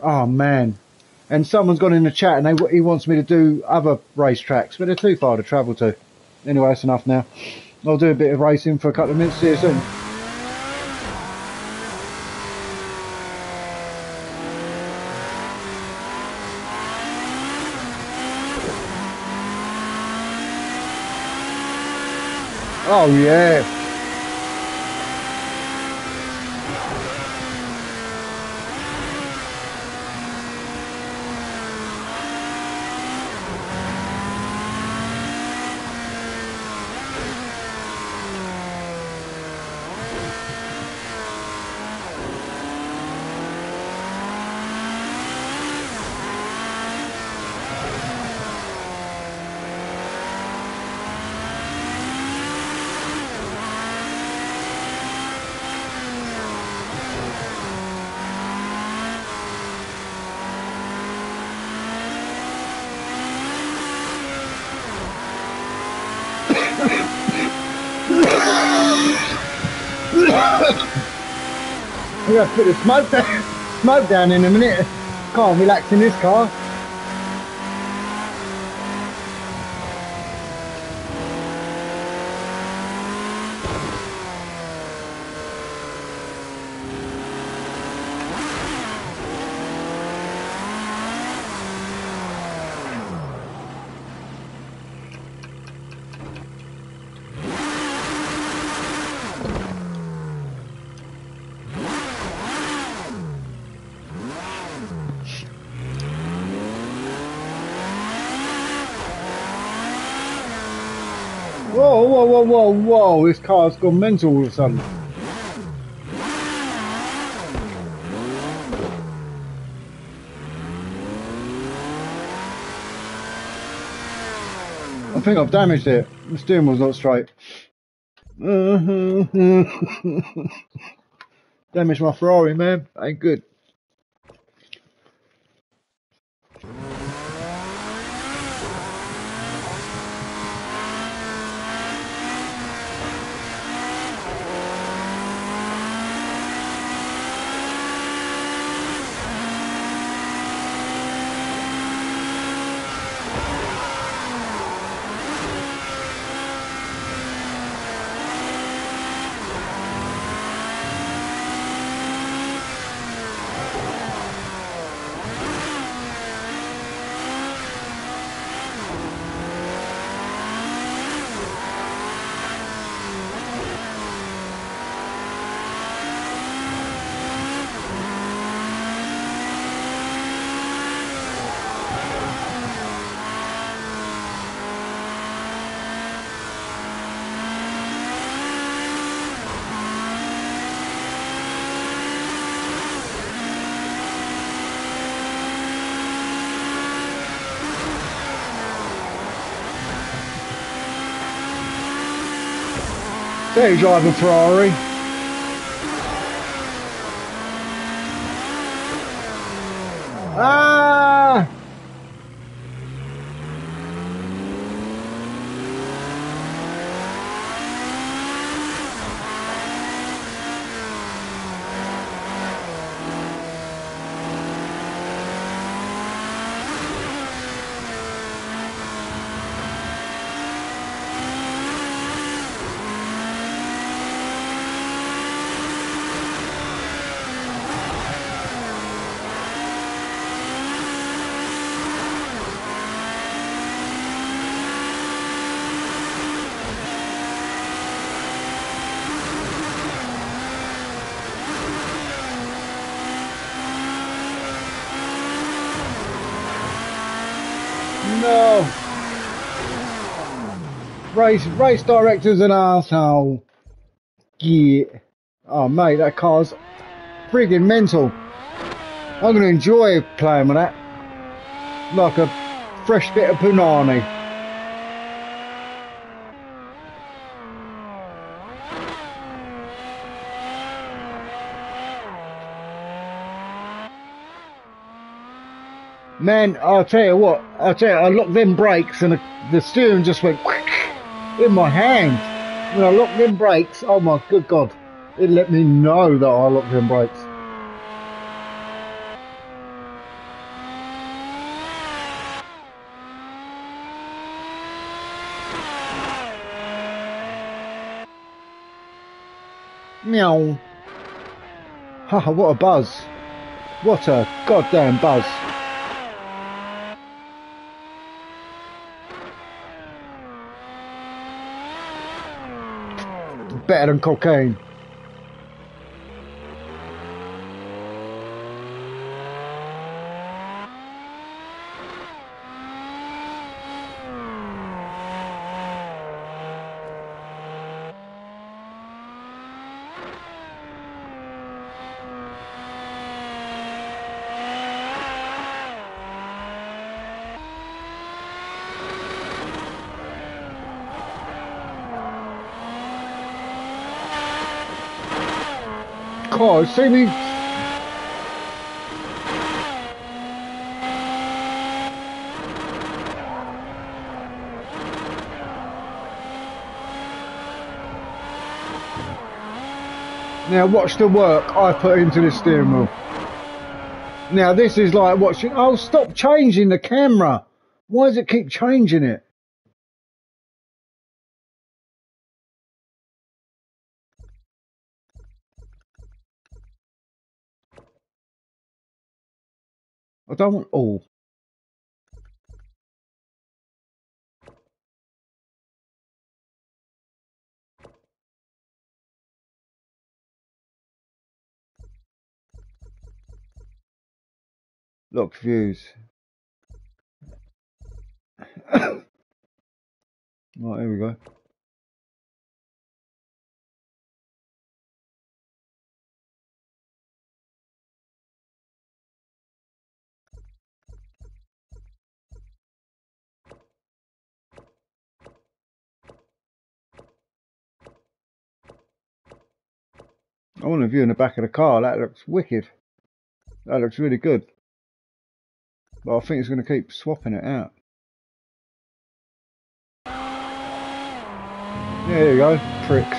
Oh man. And someone's gone in the chat and they, he wants me to do other race tracks. But they're too far to travel to. Anyway, that's enough now. I'll do a bit of racing for a couple of minutes. See you soon. Oh yeah. I'm going to put the smoke down, smoke down in a minute. Can't relax in this car. Whoa, whoa, whoa, this car's gone mental all of a sudden. I think I've damaged it. The steering wheel's not straight. Damaged my Ferrari, man. Ain't good. There you drive the Ferrari. Ah! No! Race, race director's an arsehole. Yeah. Oh mate, that car's friggin' mental. I'm gonna enjoy playing with that. Like a fresh bit of punani. Man, I'll tell you what, I'll tell you, I locked them brakes and the, the steering just went quick in my hand. When I locked them brakes, oh my good God, it let me know that I locked them brakes. Meow. Haha, what a buzz. What a goddamn buzz. Better than cocaine. Oh, see me. Now watch the work I put into this steering wheel. Now this is like watching. Oh, stop changing the camera. Why does it keep changing it? I don't want all. Look, views. Right, here we go. I want to view in the back of the car. That looks wicked. That looks really good. But I think it's going to keep swapping it out. There you go, pricks.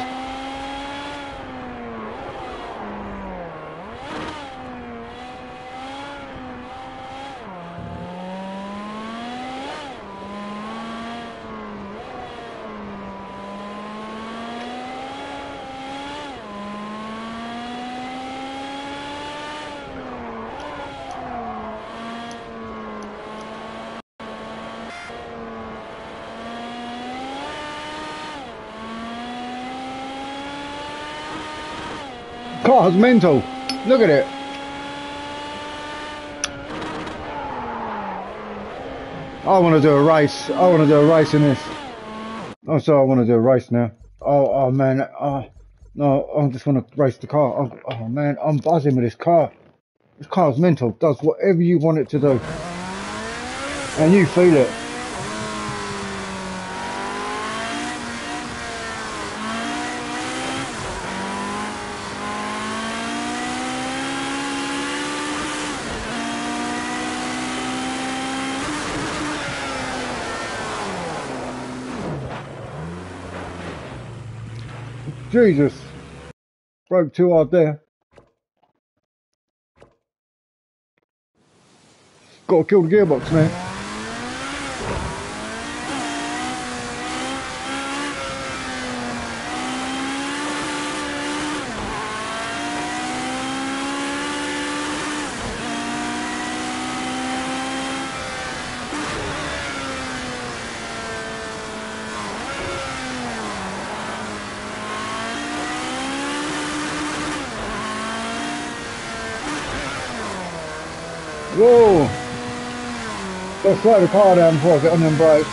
Car's mental. Look at it. I want to do a race. I want to do a race in this. Oh, sorry, I want to do a race now. Oh, oh man. Oh, no, I just want to race the car. Oh, oh man, I'm buzzing with this car. This car's mental. Does whatever you want it to do, and you feel it. Jesus. Broke too hard there. Gotta kill the gearbox, man. Whoa! Gotta slow the car down before I get on them brakes.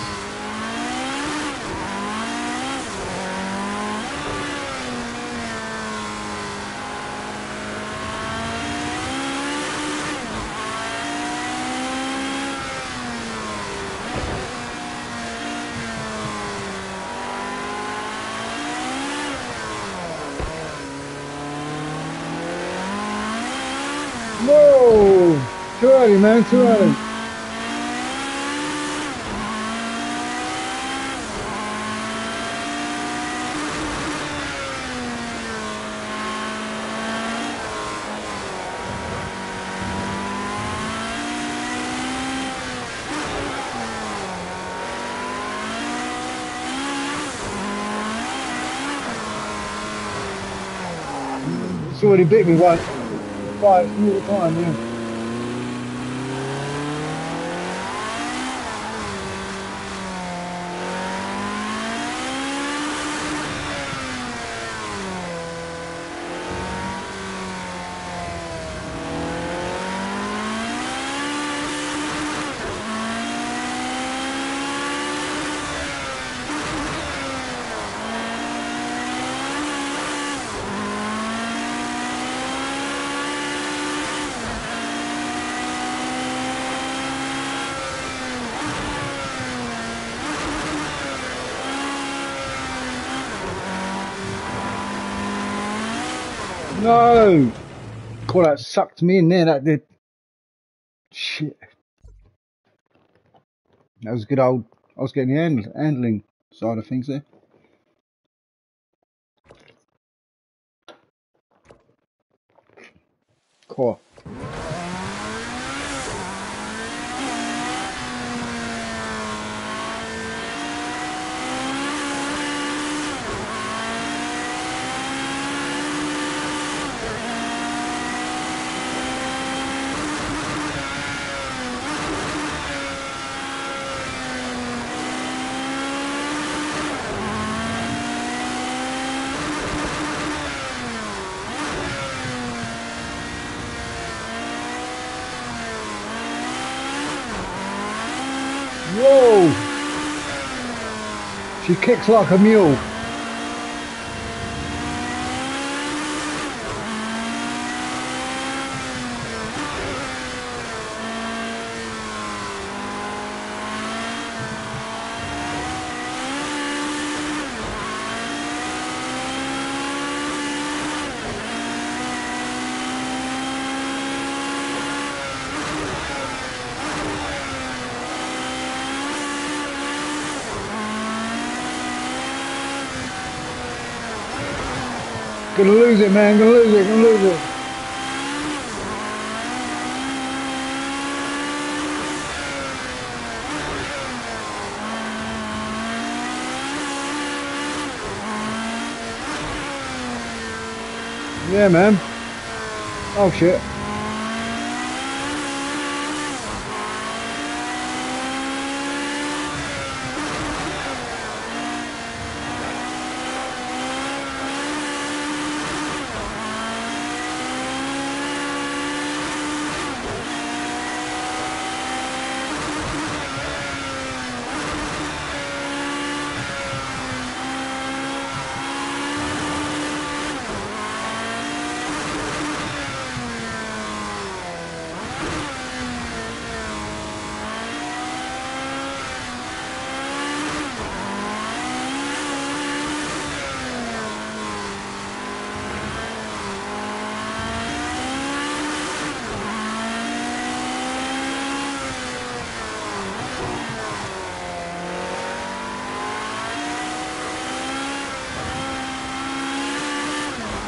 Whoa! Too early, man, too early. It's already bit me once. Right, all the time, yeah. No! God, that sucked me in there, that did. Shit. That was good old... I was getting the handle, handling side of things there. Cool. She kicks like a mule. Gonna lose it, man, gonna lose it, gonna lose it. Yeah, man. Oh, shit.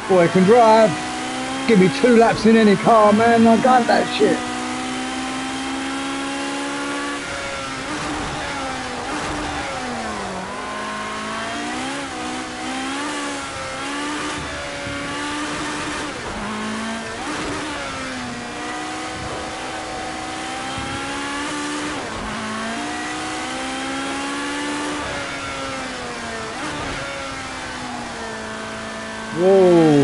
boy can drive. Give me two laps in any car, man. I got that shit. Whoa.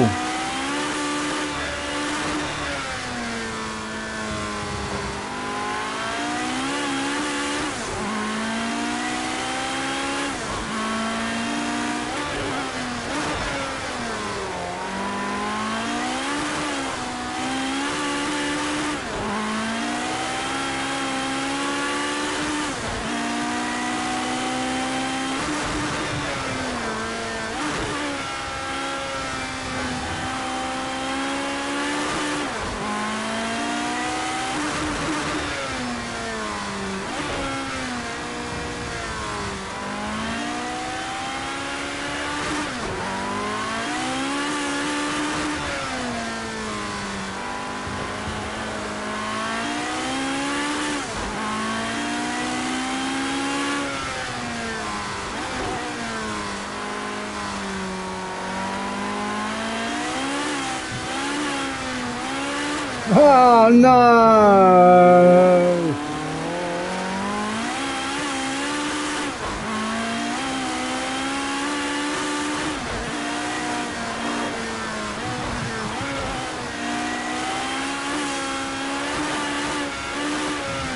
Oh no!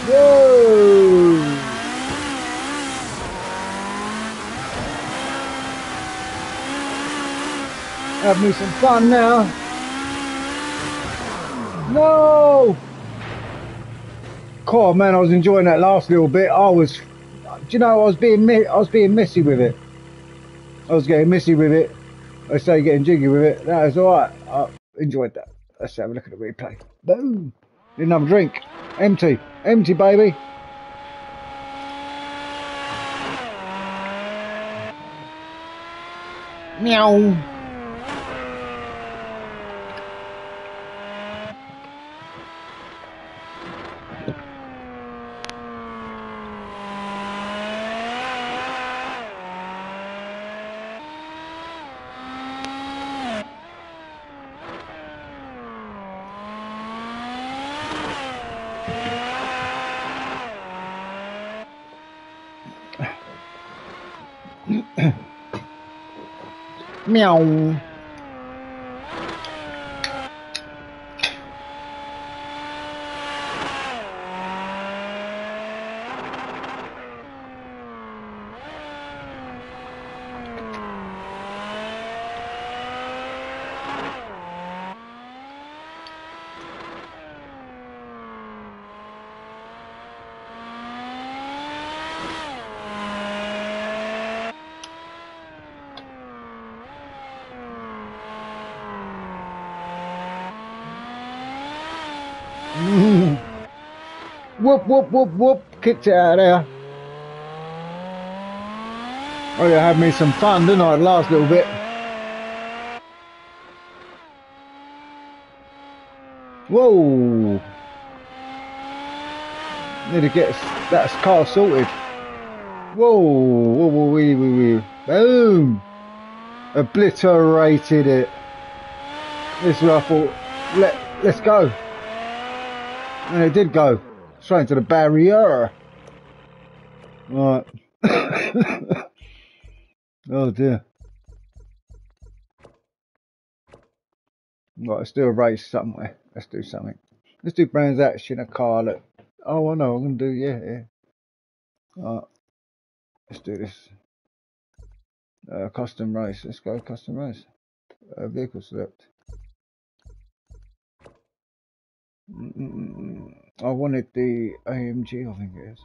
Whoa! Have me some fun now. No! God, man, I was enjoying that last little bit. I was, do you know, I was being, I was being messy with it. I was getting messy with it. I say getting jiggy with it. That was all right. I enjoyed that. Let's have a look at the replay. Boom! Need another drink. Empty, empty, baby. Meow. Meow. Whoop, whoop, whoop, whoop. Kicked it out of there. Oh, you had me some fun, didn't I, the last little bit? Whoa. Need to get that car sorted. Whoa. Whoa, whoa, wee, wee, wee. Boom. Obliterated it. This is where I thought, Let, let's go. And it did go. Straight into the barrier. Right. Oh dear. Right, let's do a race somewhere. Let's do something. Let's do Brands Hatch in a car. Look. Oh, I know. I'm gonna do yeah. yeah. Right. Let's do this. Uh, custom race. Let's go custom race. Uh, vehicle select. Mm -mm -mm. I wanted the A M G, I think it is.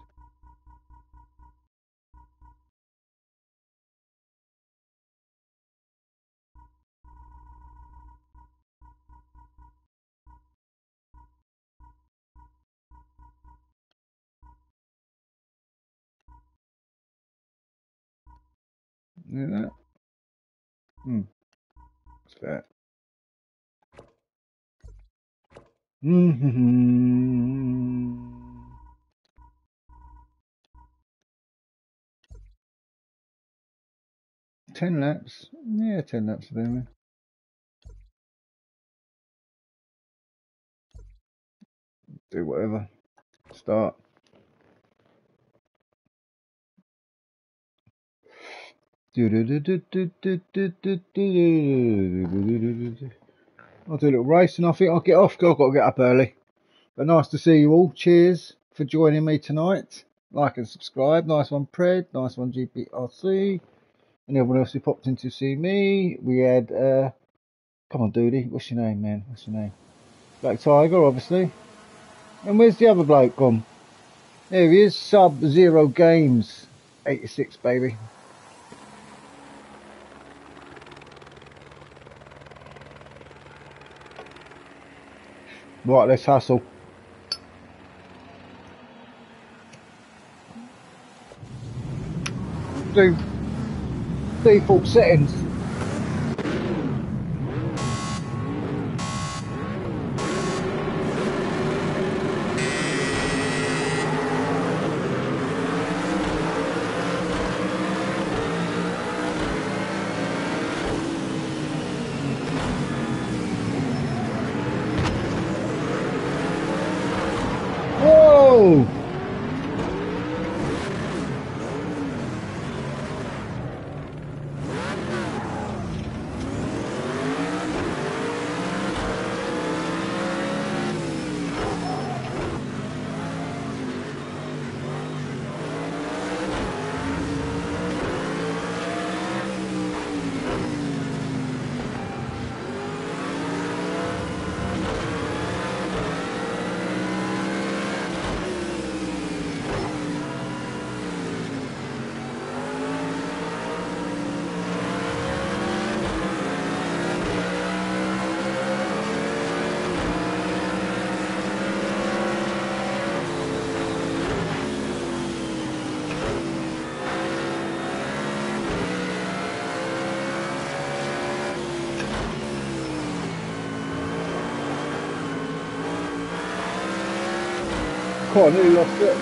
Yeah. Hmm. What's that? Mm-hmm. Ten laps. Yeah, ten laps there, man. Do whatever. Start. I'll do a little race and off it. I'll get off. I've got to get up early. But nice to see you all. Cheers for joining me tonight. Like and subscribe. Nice one, Pred. Nice one, G P R C. And everyone else who popped in to see me. We had, uh, come on, Doody. What's your name, man? What's your name? Black Tiger, obviously. And where's the other bloke gone? There he is. Sub-Zero Games. eighty-six, baby. Right, let's hustle. Do default settings. I nearly lost it.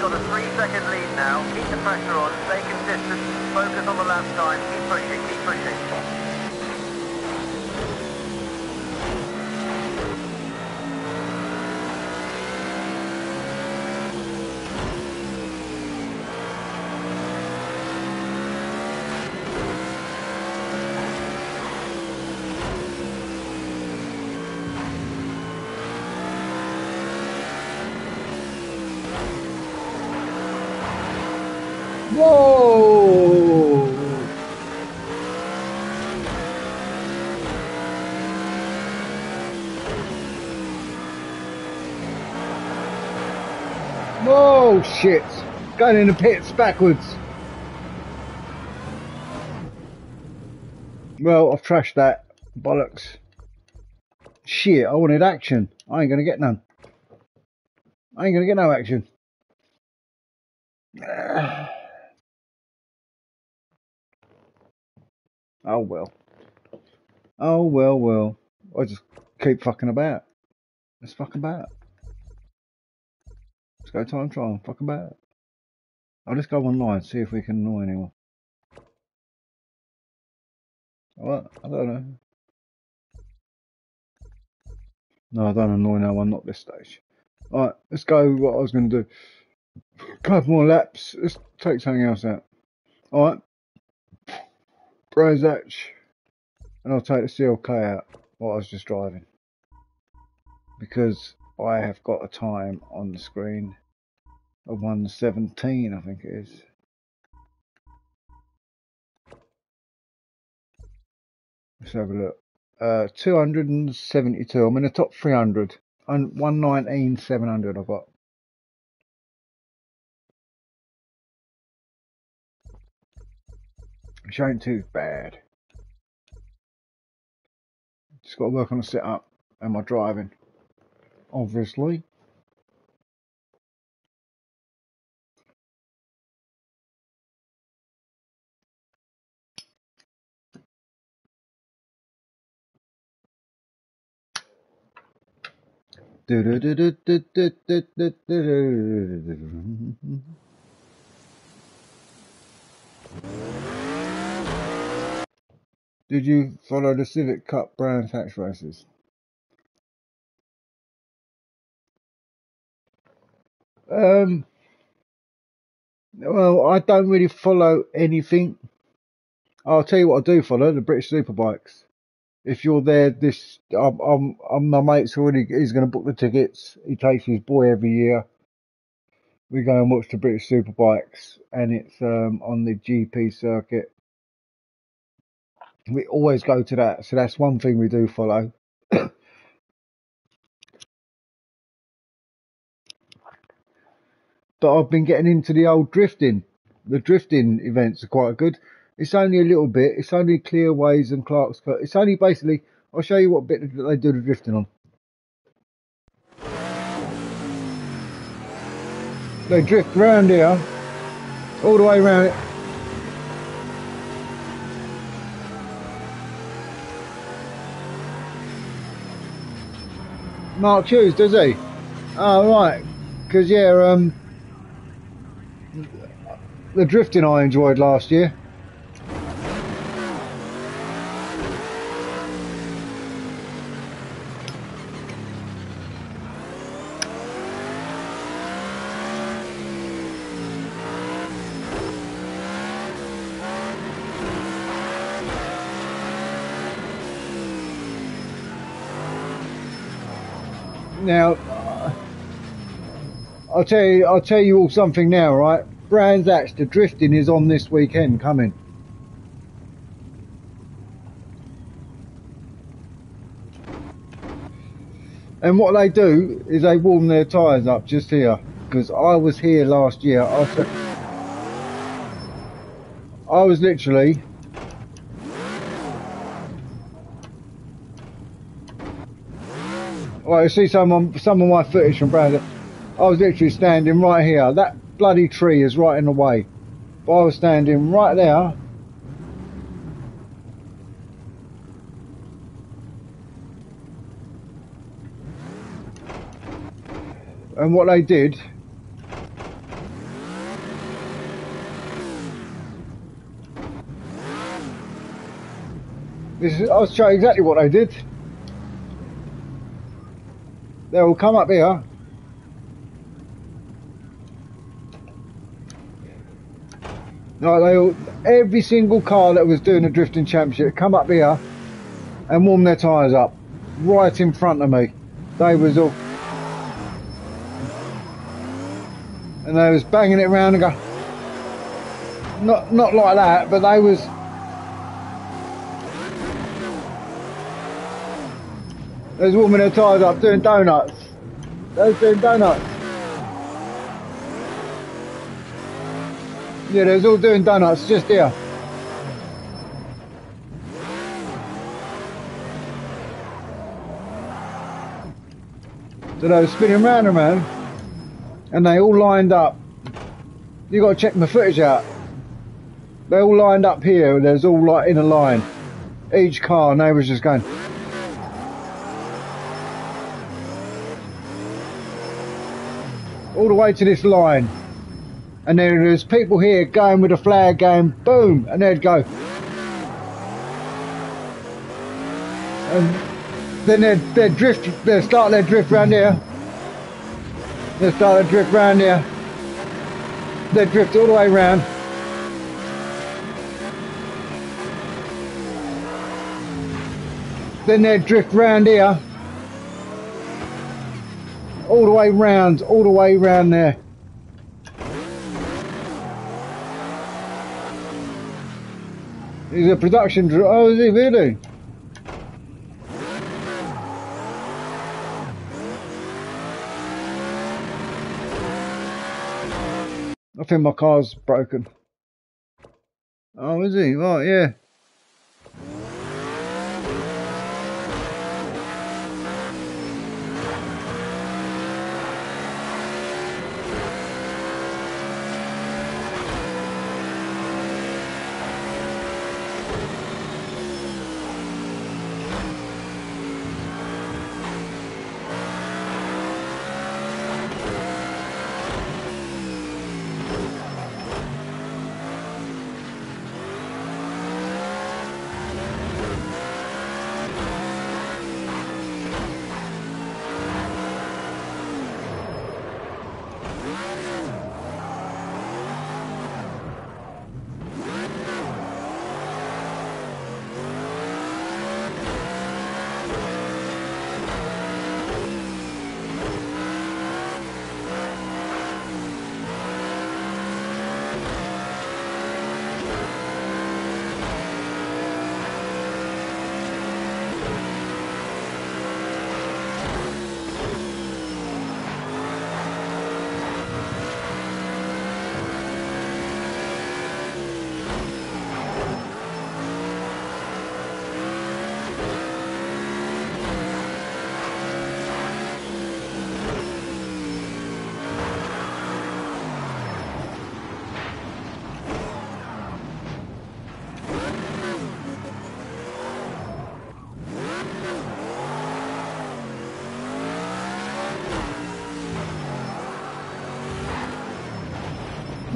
Got a three second lead now. Keep the pressure on. Stay consistent. Focus on the lap time. Keep pushing. Keep pushing. Shit, going in the pits backwards. Well, I've trashed that. Bollocks. Shit, I wanted action. I ain't gonna get none. I ain't gonna get no action. Oh well. Oh well, well. I just keep fucking about. Let's fuck about. Let's go time trial. Fuck about it. I'll just go online, see if we can annoy anyone. What? I don't know. No, I don't annoy no one, not this stage. Alright, let's go what I was going to do. Couple more laps. Let's take something else out. Alright. Brands Hatch. And I'll take the C L K out, what I was just driving. Because I have got a time on the screen of one seventeen, I think it is. Let's have a look. Uh, two hundred seventy-two. I'm in the top three hundred. And one nineteen seven hundred I've got. Which ain't too bad. Just got to work on the setup and my driving, obviously. Do do do do do do do do do. Did you follow the Civic Cup Brands Hatch races? Um. Well, I don't really follow anything. I'll tell you what I do follow: the British Superbikes. If you're there, this I'm, I'm, I'm my mate's already. He's going to book the tickets. He takes his boy every year. We go and watch the British Superbikes, and it's um, on the G P circuit. We always go to that, so that's one thing we do follow. But I've been getting into the old drifting. The drifting events are quite good. It's only a little bit. It's only Clearways and Clark's. It's only basically. I'll show you what bit they do the drifting on. They drift round here, all the way round it. Mark Hughes, does he? Oh right, because yeah, um, the drifting I enjoyed last year. Now, uh, I'll tell you, I'll tell you all something now, right? Brands Hatch, the drifting is on this weekend coming. And what they do is they warm their tyres up just here, because I was here last year. I, I was literally. Well, you see some of, some of my footage from Brands Hatch. I was literally standing right here. That bloody tree is right in the way. But I was standing right there. And what they did... This is, I'll show you exactly what they did. They will come up here, like they all, every single car that was doing the drifting championship come up here and warm their tyres up right in front of me. They was all, and they was banging it around and go, not not like that, but they was. There's a woman in her tyres up doing donuts. They're doing donuts. Yeah, they're all doing donuts just here. So they were spinning round and round, and they all lined up. You got to check my footage out. They all lined up here, and there's all like in a line. Each car, and they was just going. All the way to this line, and then there's people here going with a flag going boom, and they'd go, and then they they drift. They start their drift round here. They start their drift round here. They drift all the way round. Then they drift round here. All the way round, all the way round there. He's a production driver. Oh, is he really? I think my car's broken. Oh, is he? Right, yeah.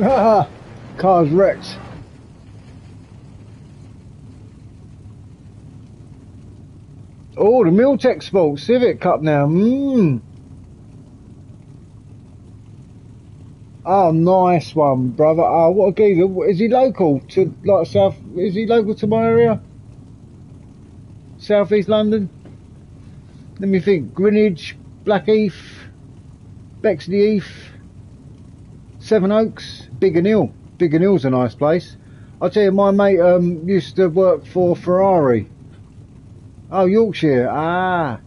Ah, car's wrecked. Oh, the Miltech Sport Civic Cup now. Mmm. Oh, nice one, brother. Oh, what a geezer. Is he local to, like, South? Is he local to my area? South East London? Let me think. Greenwich, Blackheath, Bexley Heath, Seven Oaks, Biggin Hill. Biggin Hill's a nice place. I tell you, my mate um, used to work for Ferrari. Oh, Yorkshire. Ah,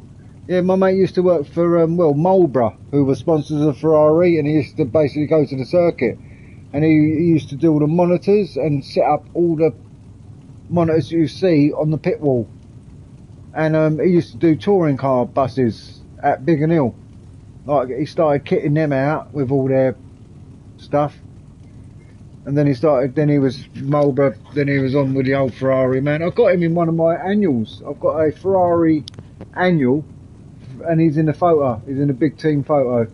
yeah. My mate used to work for um, well, Marlboro, who were sponsors of Ferrari, and he used to basically go to the circuit, and he, he used to do all the monitors and set up all the monitors you see on the pit wall, and um, he used to do touring car buses at Biggin Hill. Like, he started kitting them out with all their stuff, and then he started then he was Marlboro, then he was on with the old Ferrari, man. I've got him in one of my annuals. I've got a Ferrari annual and he's in the photo, he's in a big team photo.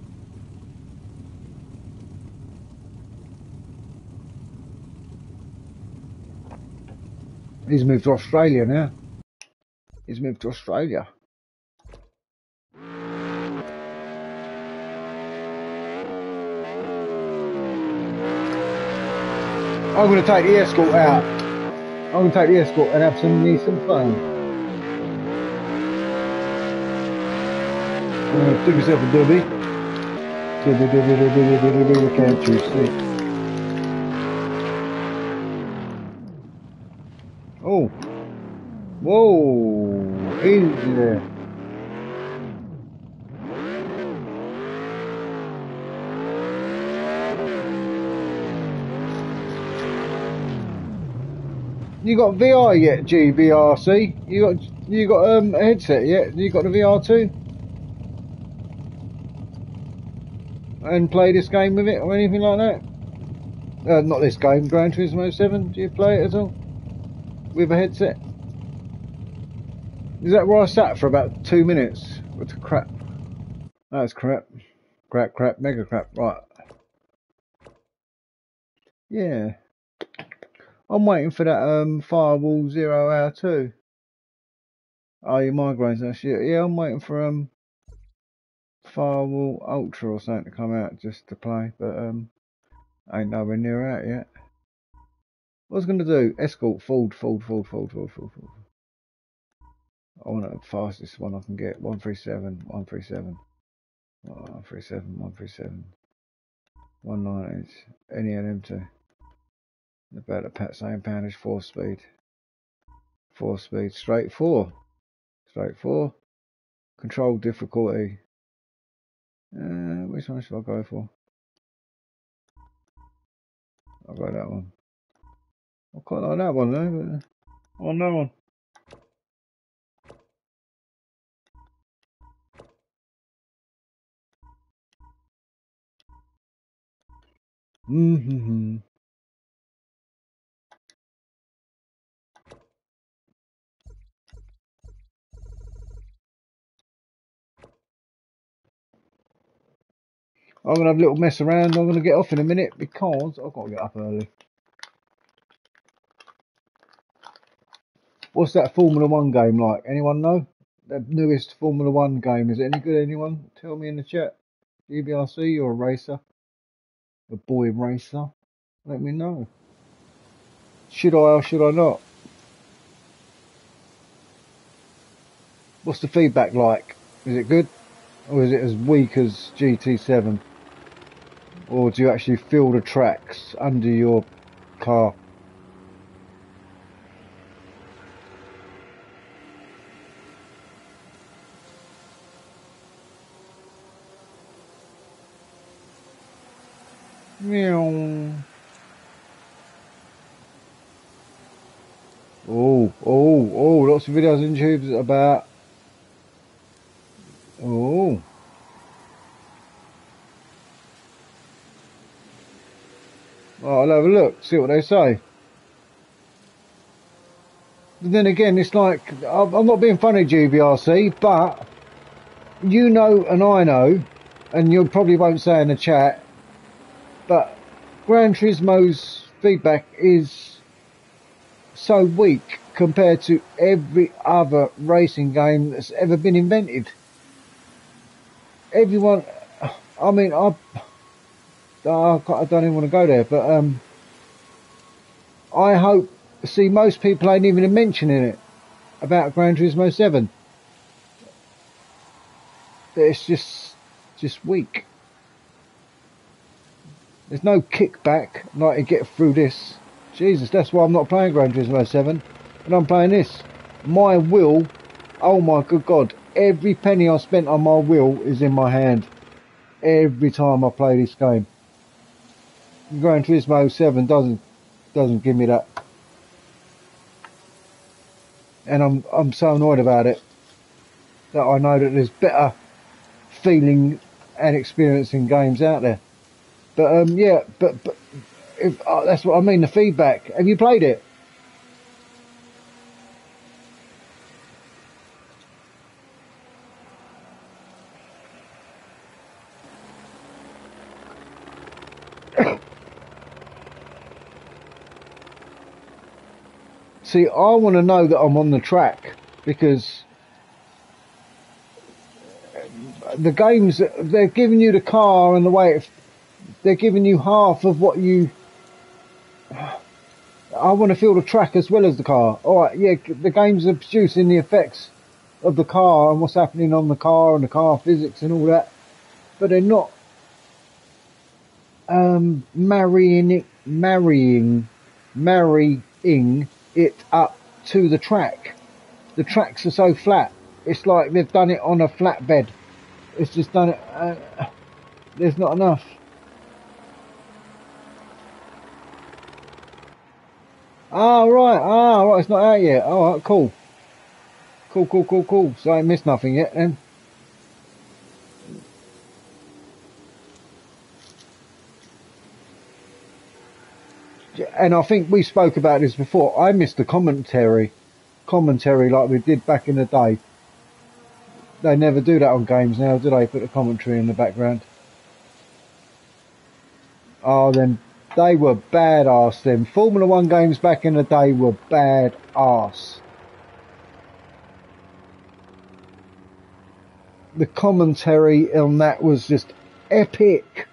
He's moved to Australia now. He's moved to Australia. I'm going to take the Escort out. I'm going to take the Escort and have some, need some fun. I'm going to do myself a doobie. Doobie, doobie, doobie, doobie, doobie, can't you see? Oh. Whoa. Easy there. You got V R yet, G B R C? You got you got um, a headset yet? You got the V R too? And play this game with it or anything like that? Uh, not this game, Gran Turismo seven. Do you play it at all with a headset? Is that where I sat for about two minutes? What the crap? That's crap, crap, crap, mega crap. Right. Yeah. I'm waiting for that um, Firewall Zero Hour too. Oh, your migraines and shit. Yeah, I'm waiting for um Firewall Ultra or something to come out just to play, but um ain't nowhere near out yet. What was I gonna do? Escort Ford, Ford, Ford, Ford, Ford, Ford, Ford. I want the fastest one I can get. one thirty-seven, one thirty-seven, one thirty-seven, one thirty-seven, one ninety, any of them two. About a pat same poundage, four speed. Four speed, straight four. Straight four. Control difficulty. Uh, which one should I go for? I'll go that one. I quite like that one though, but I want that one. Mm-hmm. I'm going to have a little mess around. I'm going to get off in a minute because I've got to get up early. What's that Formula One game like? Anyone know? The newest Formula One game. Is it any good, anyone? Tell me in the chat. U B R C, you're a racer. A boy racer. Let me know. Should I or should I not? What's the feedback like? Is it good? Or is it as weak as G T seven? Or do you actually feel the tracks under your car? Meow. Oh, oh, oh, lots of videos and tubes about. Oh. Well, I'll have a look, see what they say. But then again, it's like, I'm not being funny, G B R C, but you know and I know, and you probably won't say in the chat, but Gran Turismo's feedback is so weak compared to every other racing game that's ever been invented. Everyone, I mean, I, I don't even want to go there, but um, I hope, see, most people ain't even mentioning it about Gran Turismo seven. It's just, just weak. There's no kickback like you get through this. Jesus, that's why I'm not playing Gran Turismo seven. And I'm playing this. My will, oh my good God, every penny I spent on my will is in my hand. Every time I play this game. Gran Turismo seven doesn't doesn't give me that. And I'm I'm so annoyed about it that I know that there's better feeling and experiencing games out there. But um, yeah, but, but if, oh, that's what I mean, the feedback. Have you played it? See, I want to know that I'm on the track, because the games, they're giving you the car and the way it... They're giving you half of what you... I want to feel the track as well as the car. Alright, yeah, the games are producing the effects of the car and what's happening on the car and the car physics and all that. But they're not um, marrying it, marrying, marrying it up to the track. The tracks are so flat. It's like they've done it on a flatbed. It's just done it... Uh, there's not enough. Oh, right, ah, right, it's not out yet. Oh, right, cool. Cool, cool, cool, cool. So I ain't missed nothing yet then. And I think we spoke about this before. I missed the commentary. Commentary like we did back in the day. They never do that on games now, do they? Put the commentary in the background. Oh, then... They were badass then. Formula One games back in the day were badass. the commentary on that was just epic.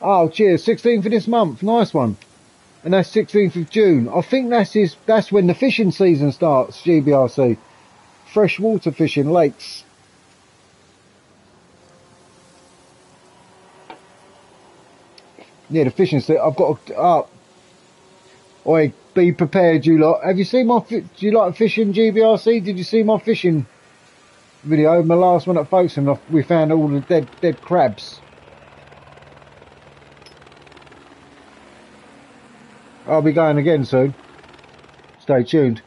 Oh, cheers. sixteenth of this month. Nice one. And that's sixteenth of June. I think that's his, that's when the fishing season starts, G B R C. Freshwater fishing, lakes. Yeah, the fishing season. I've got to... Uh, oi, be prepared, you lot. Have you seen my... Do you like fishing, G B R C? Did you see my fishing video? My last one at Folkestone, we found all the dead, dead crabs. I'll be going again soon. Stay tuned.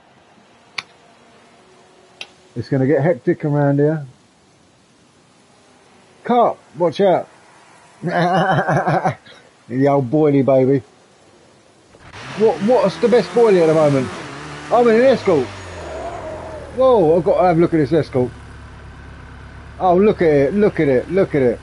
It's going to get hectic around here. Carp, watch out. The old boilie, baby. What? What's the best boilie at the moment? I'm in an Escort. Whoa, I've got to have a look at this Escort. Oh, look at it, look at it, look at it.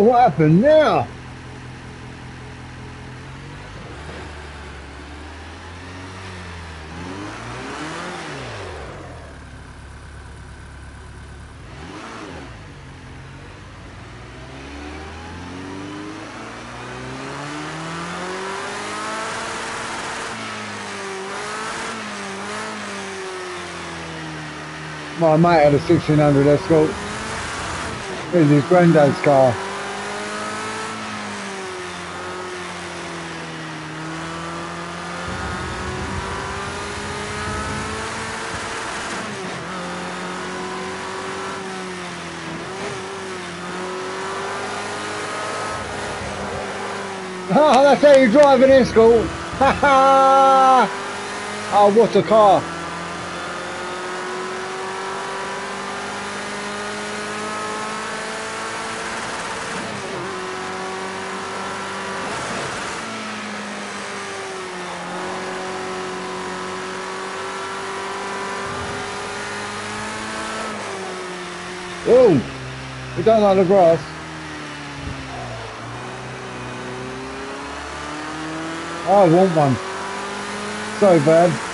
What happened now? My mate had a sixteen hundred Escort. It was his granddad's car. That's how you drive an Escort. Ha ha! Oh, what a car! Oh, we don't like the grass. I want one so bad.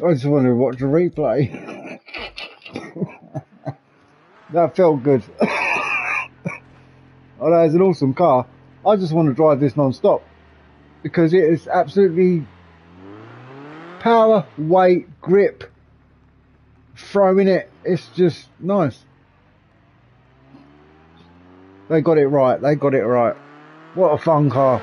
I just wanted to watch the replay. That felt good. Oh, that is an awesome car. I just want to drive this non-stop because it is absolutely power, weight, grip, throwing it. It's just nice. They got it right. They got it right. What a fun car.